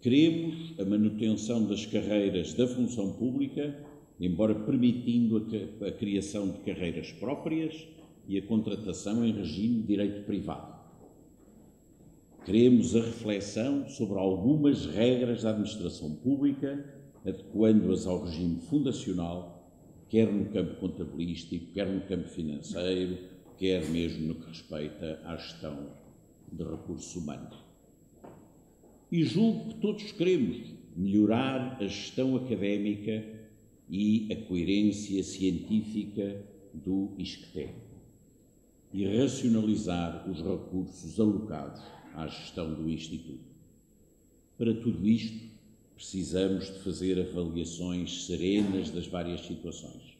Queremos a manutenção das carreiras da função pública, embora permitindo a criação de carreiras próprias e a contratação em regime de direito privado. Queremos a reflexão sobre algumas regras da administração pública adequando-as ao regime fundacional, quer no campo contabilístico, quer no campo financeiro, quer mesmo no que respeita à gestão de recursos humanos. E julgo que todos queremos melhorar a gestão académica e a coerência científica do ISCTE e racionalizar os recursos alocados à gestão do Instituto. Para tudo isto, precisamos de fazer avaliações serenas das várias situações,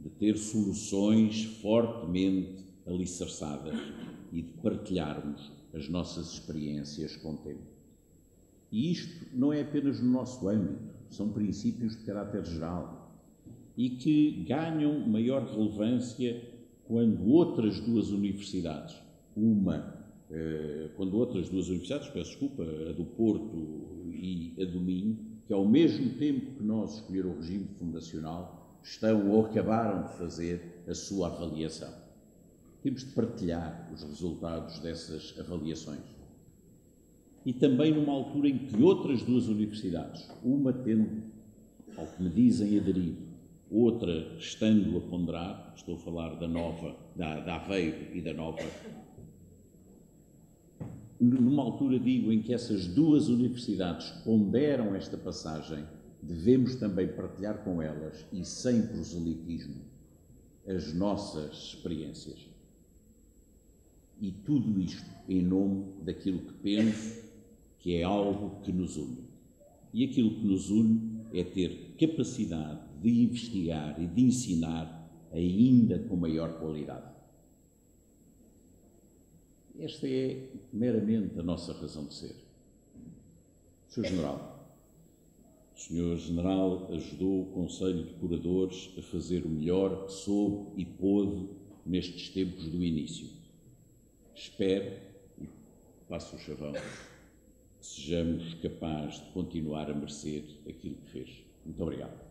de ter soluções fortemente alicerçadas e de partilharmos as nossas experiências com o tempo. E isto não é apenas no nosso âmbito, são princípios de caráter geral e que ganham maior relevância quando outras duas universidades, a do Porto e a do Minho, que ao mesmo tempo que nós escolheram o regime fundacional, estão ou acabaram de fazer a sua avaliação. Temos de partilhar os resultados dessas avaliações. E também numa altura em que outras duas universidades, uma tendo, ao que me dizem, aderido, outra estando a ponderar, estou a falar da Aveiro e da Nova, numa altura, digo, em que essas duas universidades ponderam esta passagem, devemos também partilhar com elas, e sem proselitismo, as nossas experiências. E tudo isto em nome daquilo que penso que é algo que nos une. E aquilo que nos une é ter capacidade de investigar e de ensinar ainda com maior qualidade. Esta é meramente a nossa razão de ser. O Sr. General ajudou o Conselho de Curadores a fazer o melhor que soube e pôde nestes tempos do início. Espero, e passo o chavão, sejamos capazes de continuar a merecer aquilo que fez. Muito obrigado.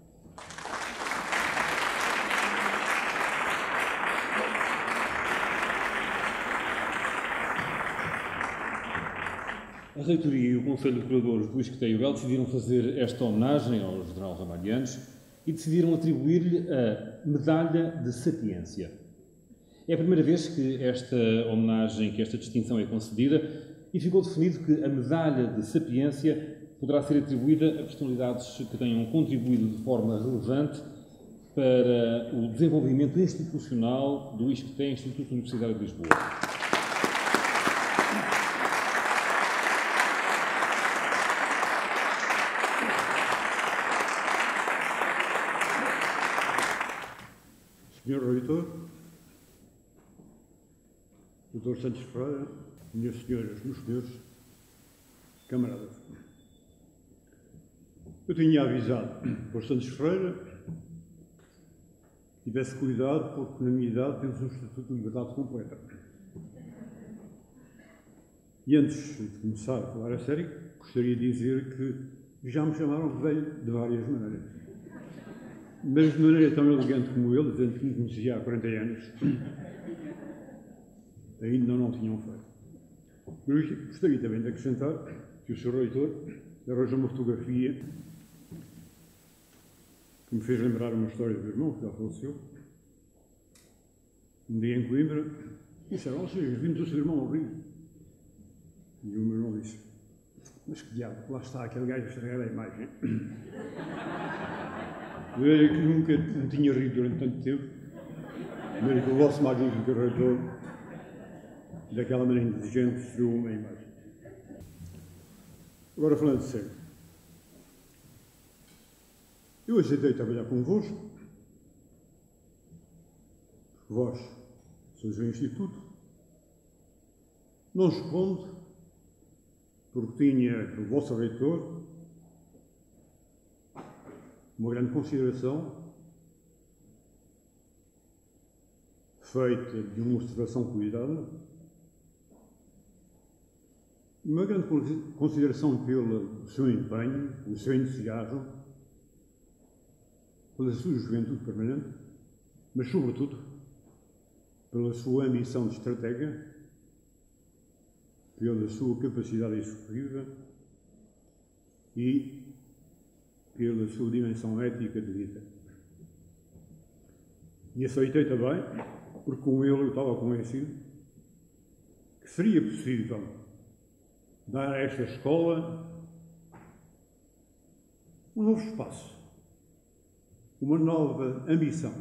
A Reitoria e o Conselho de Curadores do ISCTE-IUL decidiram fazer esta homenagem ao General Ramalho Eanes e decidiram atribuir-lhe a Medalha de Sapiência. É a primeira vez que esta homenagem, que esta distinção é concedida, e ficou definido que a Medalha de Sapiência poderá ser atribuída a personalidades que tenham contribuído de forma relevante para o desenvolvimento institucional do ISCTE, Instituto Universitário de Lisboa. Senhor Reitor, Dr. Santos Ferreira, minhas senhoras, meus senhores, camaradas. Eu tinha avisado o Dr. Santos Ferreira que tivesse cuidado, porque na minha idade temos um Estatuto de Liberdade Completa. E antes de começar a falar a sério, gostaria de dizer que já me chamaram de velho de várias maneiras. Mas de maneira tão elegante como ele, dizendo que me conhecia há 40 anos, ainda não tinham feito. Eu gostaria também de acrescentar que o Sr. Reitor arranjou uma fotografia que me fez lembrar uma história do irmão, que já faleceu. Um dia em Coimbra, disseram, vocês vimos o seu irmão ao Rio. E o meu irmão disse, mas que diabo, lá está aquele gajo a estragar a imagem. Eu que nunca me tinha rido durante tanto tempo, mas o vosso magnífico Reitor, daquela maneira inteligente, deu uma imagem. Agora, falando sério, eu aceitei trabalhar convosco. Vós sois o Instituto. Não escondo, porque tinha do vosso reitor uma grande consideração, feita de uma observação cuidada, uma grande consideração pelo seu empenho, o seu entusiasmo, pela sua juventude permanente, mas, sobretudo, pela sua ambição de estratega, pela sua capacidade executiva e pela sua dimensão ética de vida. E aceitei também, porque com ele eu estava convencido que seria possível dar a esta escola um novo espaço, uma nova ambição,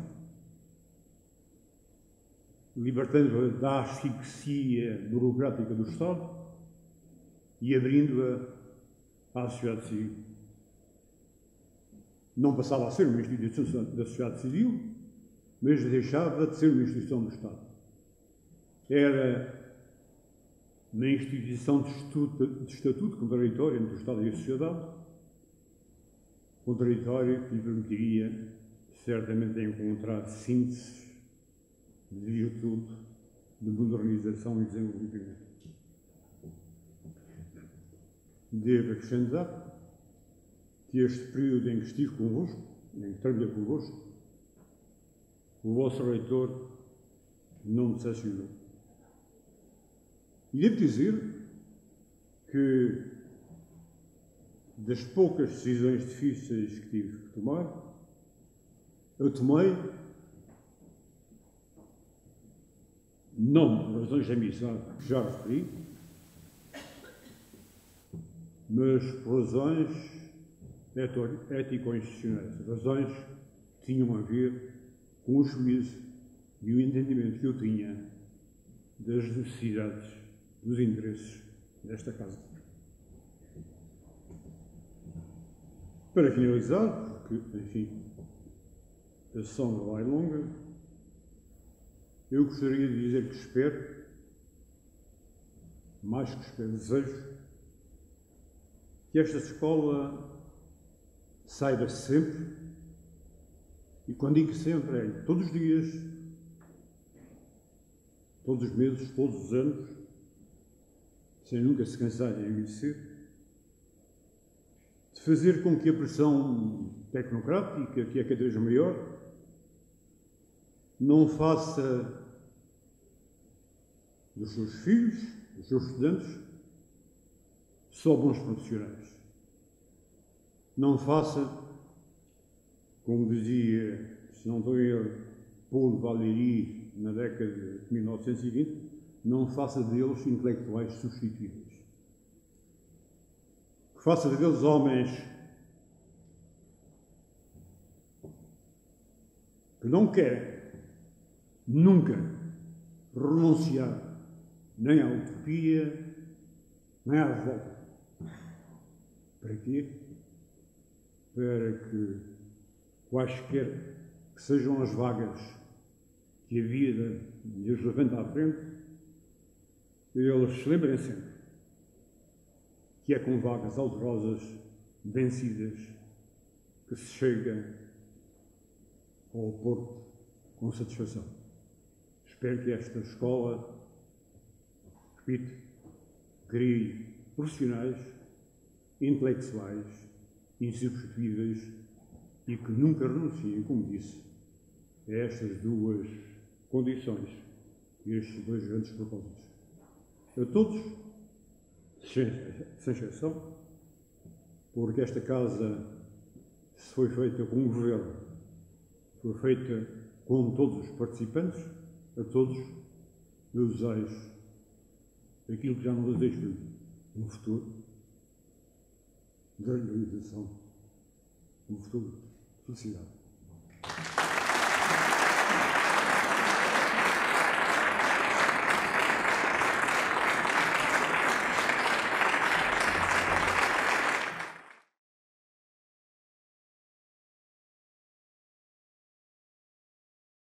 libertando-a da asfixia burocrática do Estado e abrindo-a à sociedade civil. Não passava a ser uma instituição da sociedade civil, mas deixava de ser uma instituição do Estado. Era na instituição de estatuto contraditório entre o Estado e a sociedade, contraditório que lhe permitiria, certamente, encontrar sínteses de virtude, de modernização e desenvolvimento. Devo acrescentar que este período em que estive convosco, em que trabalhei convosco, o vosso reitor não me decepcionou. E devo dizer que, das poucas decisões difíceis que tive que tomar, eu tomei, não por razões de amizade, que já referi, mas por razões ético-institucionais, razões que tinham a ver com o juízo e o entendimento que eu tinha das necessidades, dos interesses desta Casa. Para finalizar, porque, enfim, a sessão não vai longa, eu gostaria de dizer que espero, mais que espero, desejo, que esta escola saiba sempre, e quando digo sempre, é todos os dias, todos os meses, todos os anos, sem nunca se cansar de envelhecer, de fazer com que a pressão tecnocrática, que é cada vez maior, não faça dos seus filhos, dos seus estudantes, só bons profissionais. Não faça, como dizia, se não estou em erro, Paulo Valéry, na década de 1920, não faça deles intelectuais substituíveis. Que faça deles homens que não querem nunca renunciar nem à utopia, nem à revolta. Para quê? Para que quaisquer que sejam as vagas que a vida lhes levanta à frente, eles se lembrem sempre que é com vagas alvorosas, vencidas, que se chega ao Porto com satisfação. Espero que esta escola, repito, crie profissionais, intelectuais, insubstituíveis e que nunca renunciem, como disse, a estas duas condições e estes dois grandes propósitos. A todos, sem exceção, porque esta casa se foi feita com o governo, foi feita com todos os participantes, a todos eu desejo aquilo que já não desejo no futuro, de realização, no futuro de felicidade.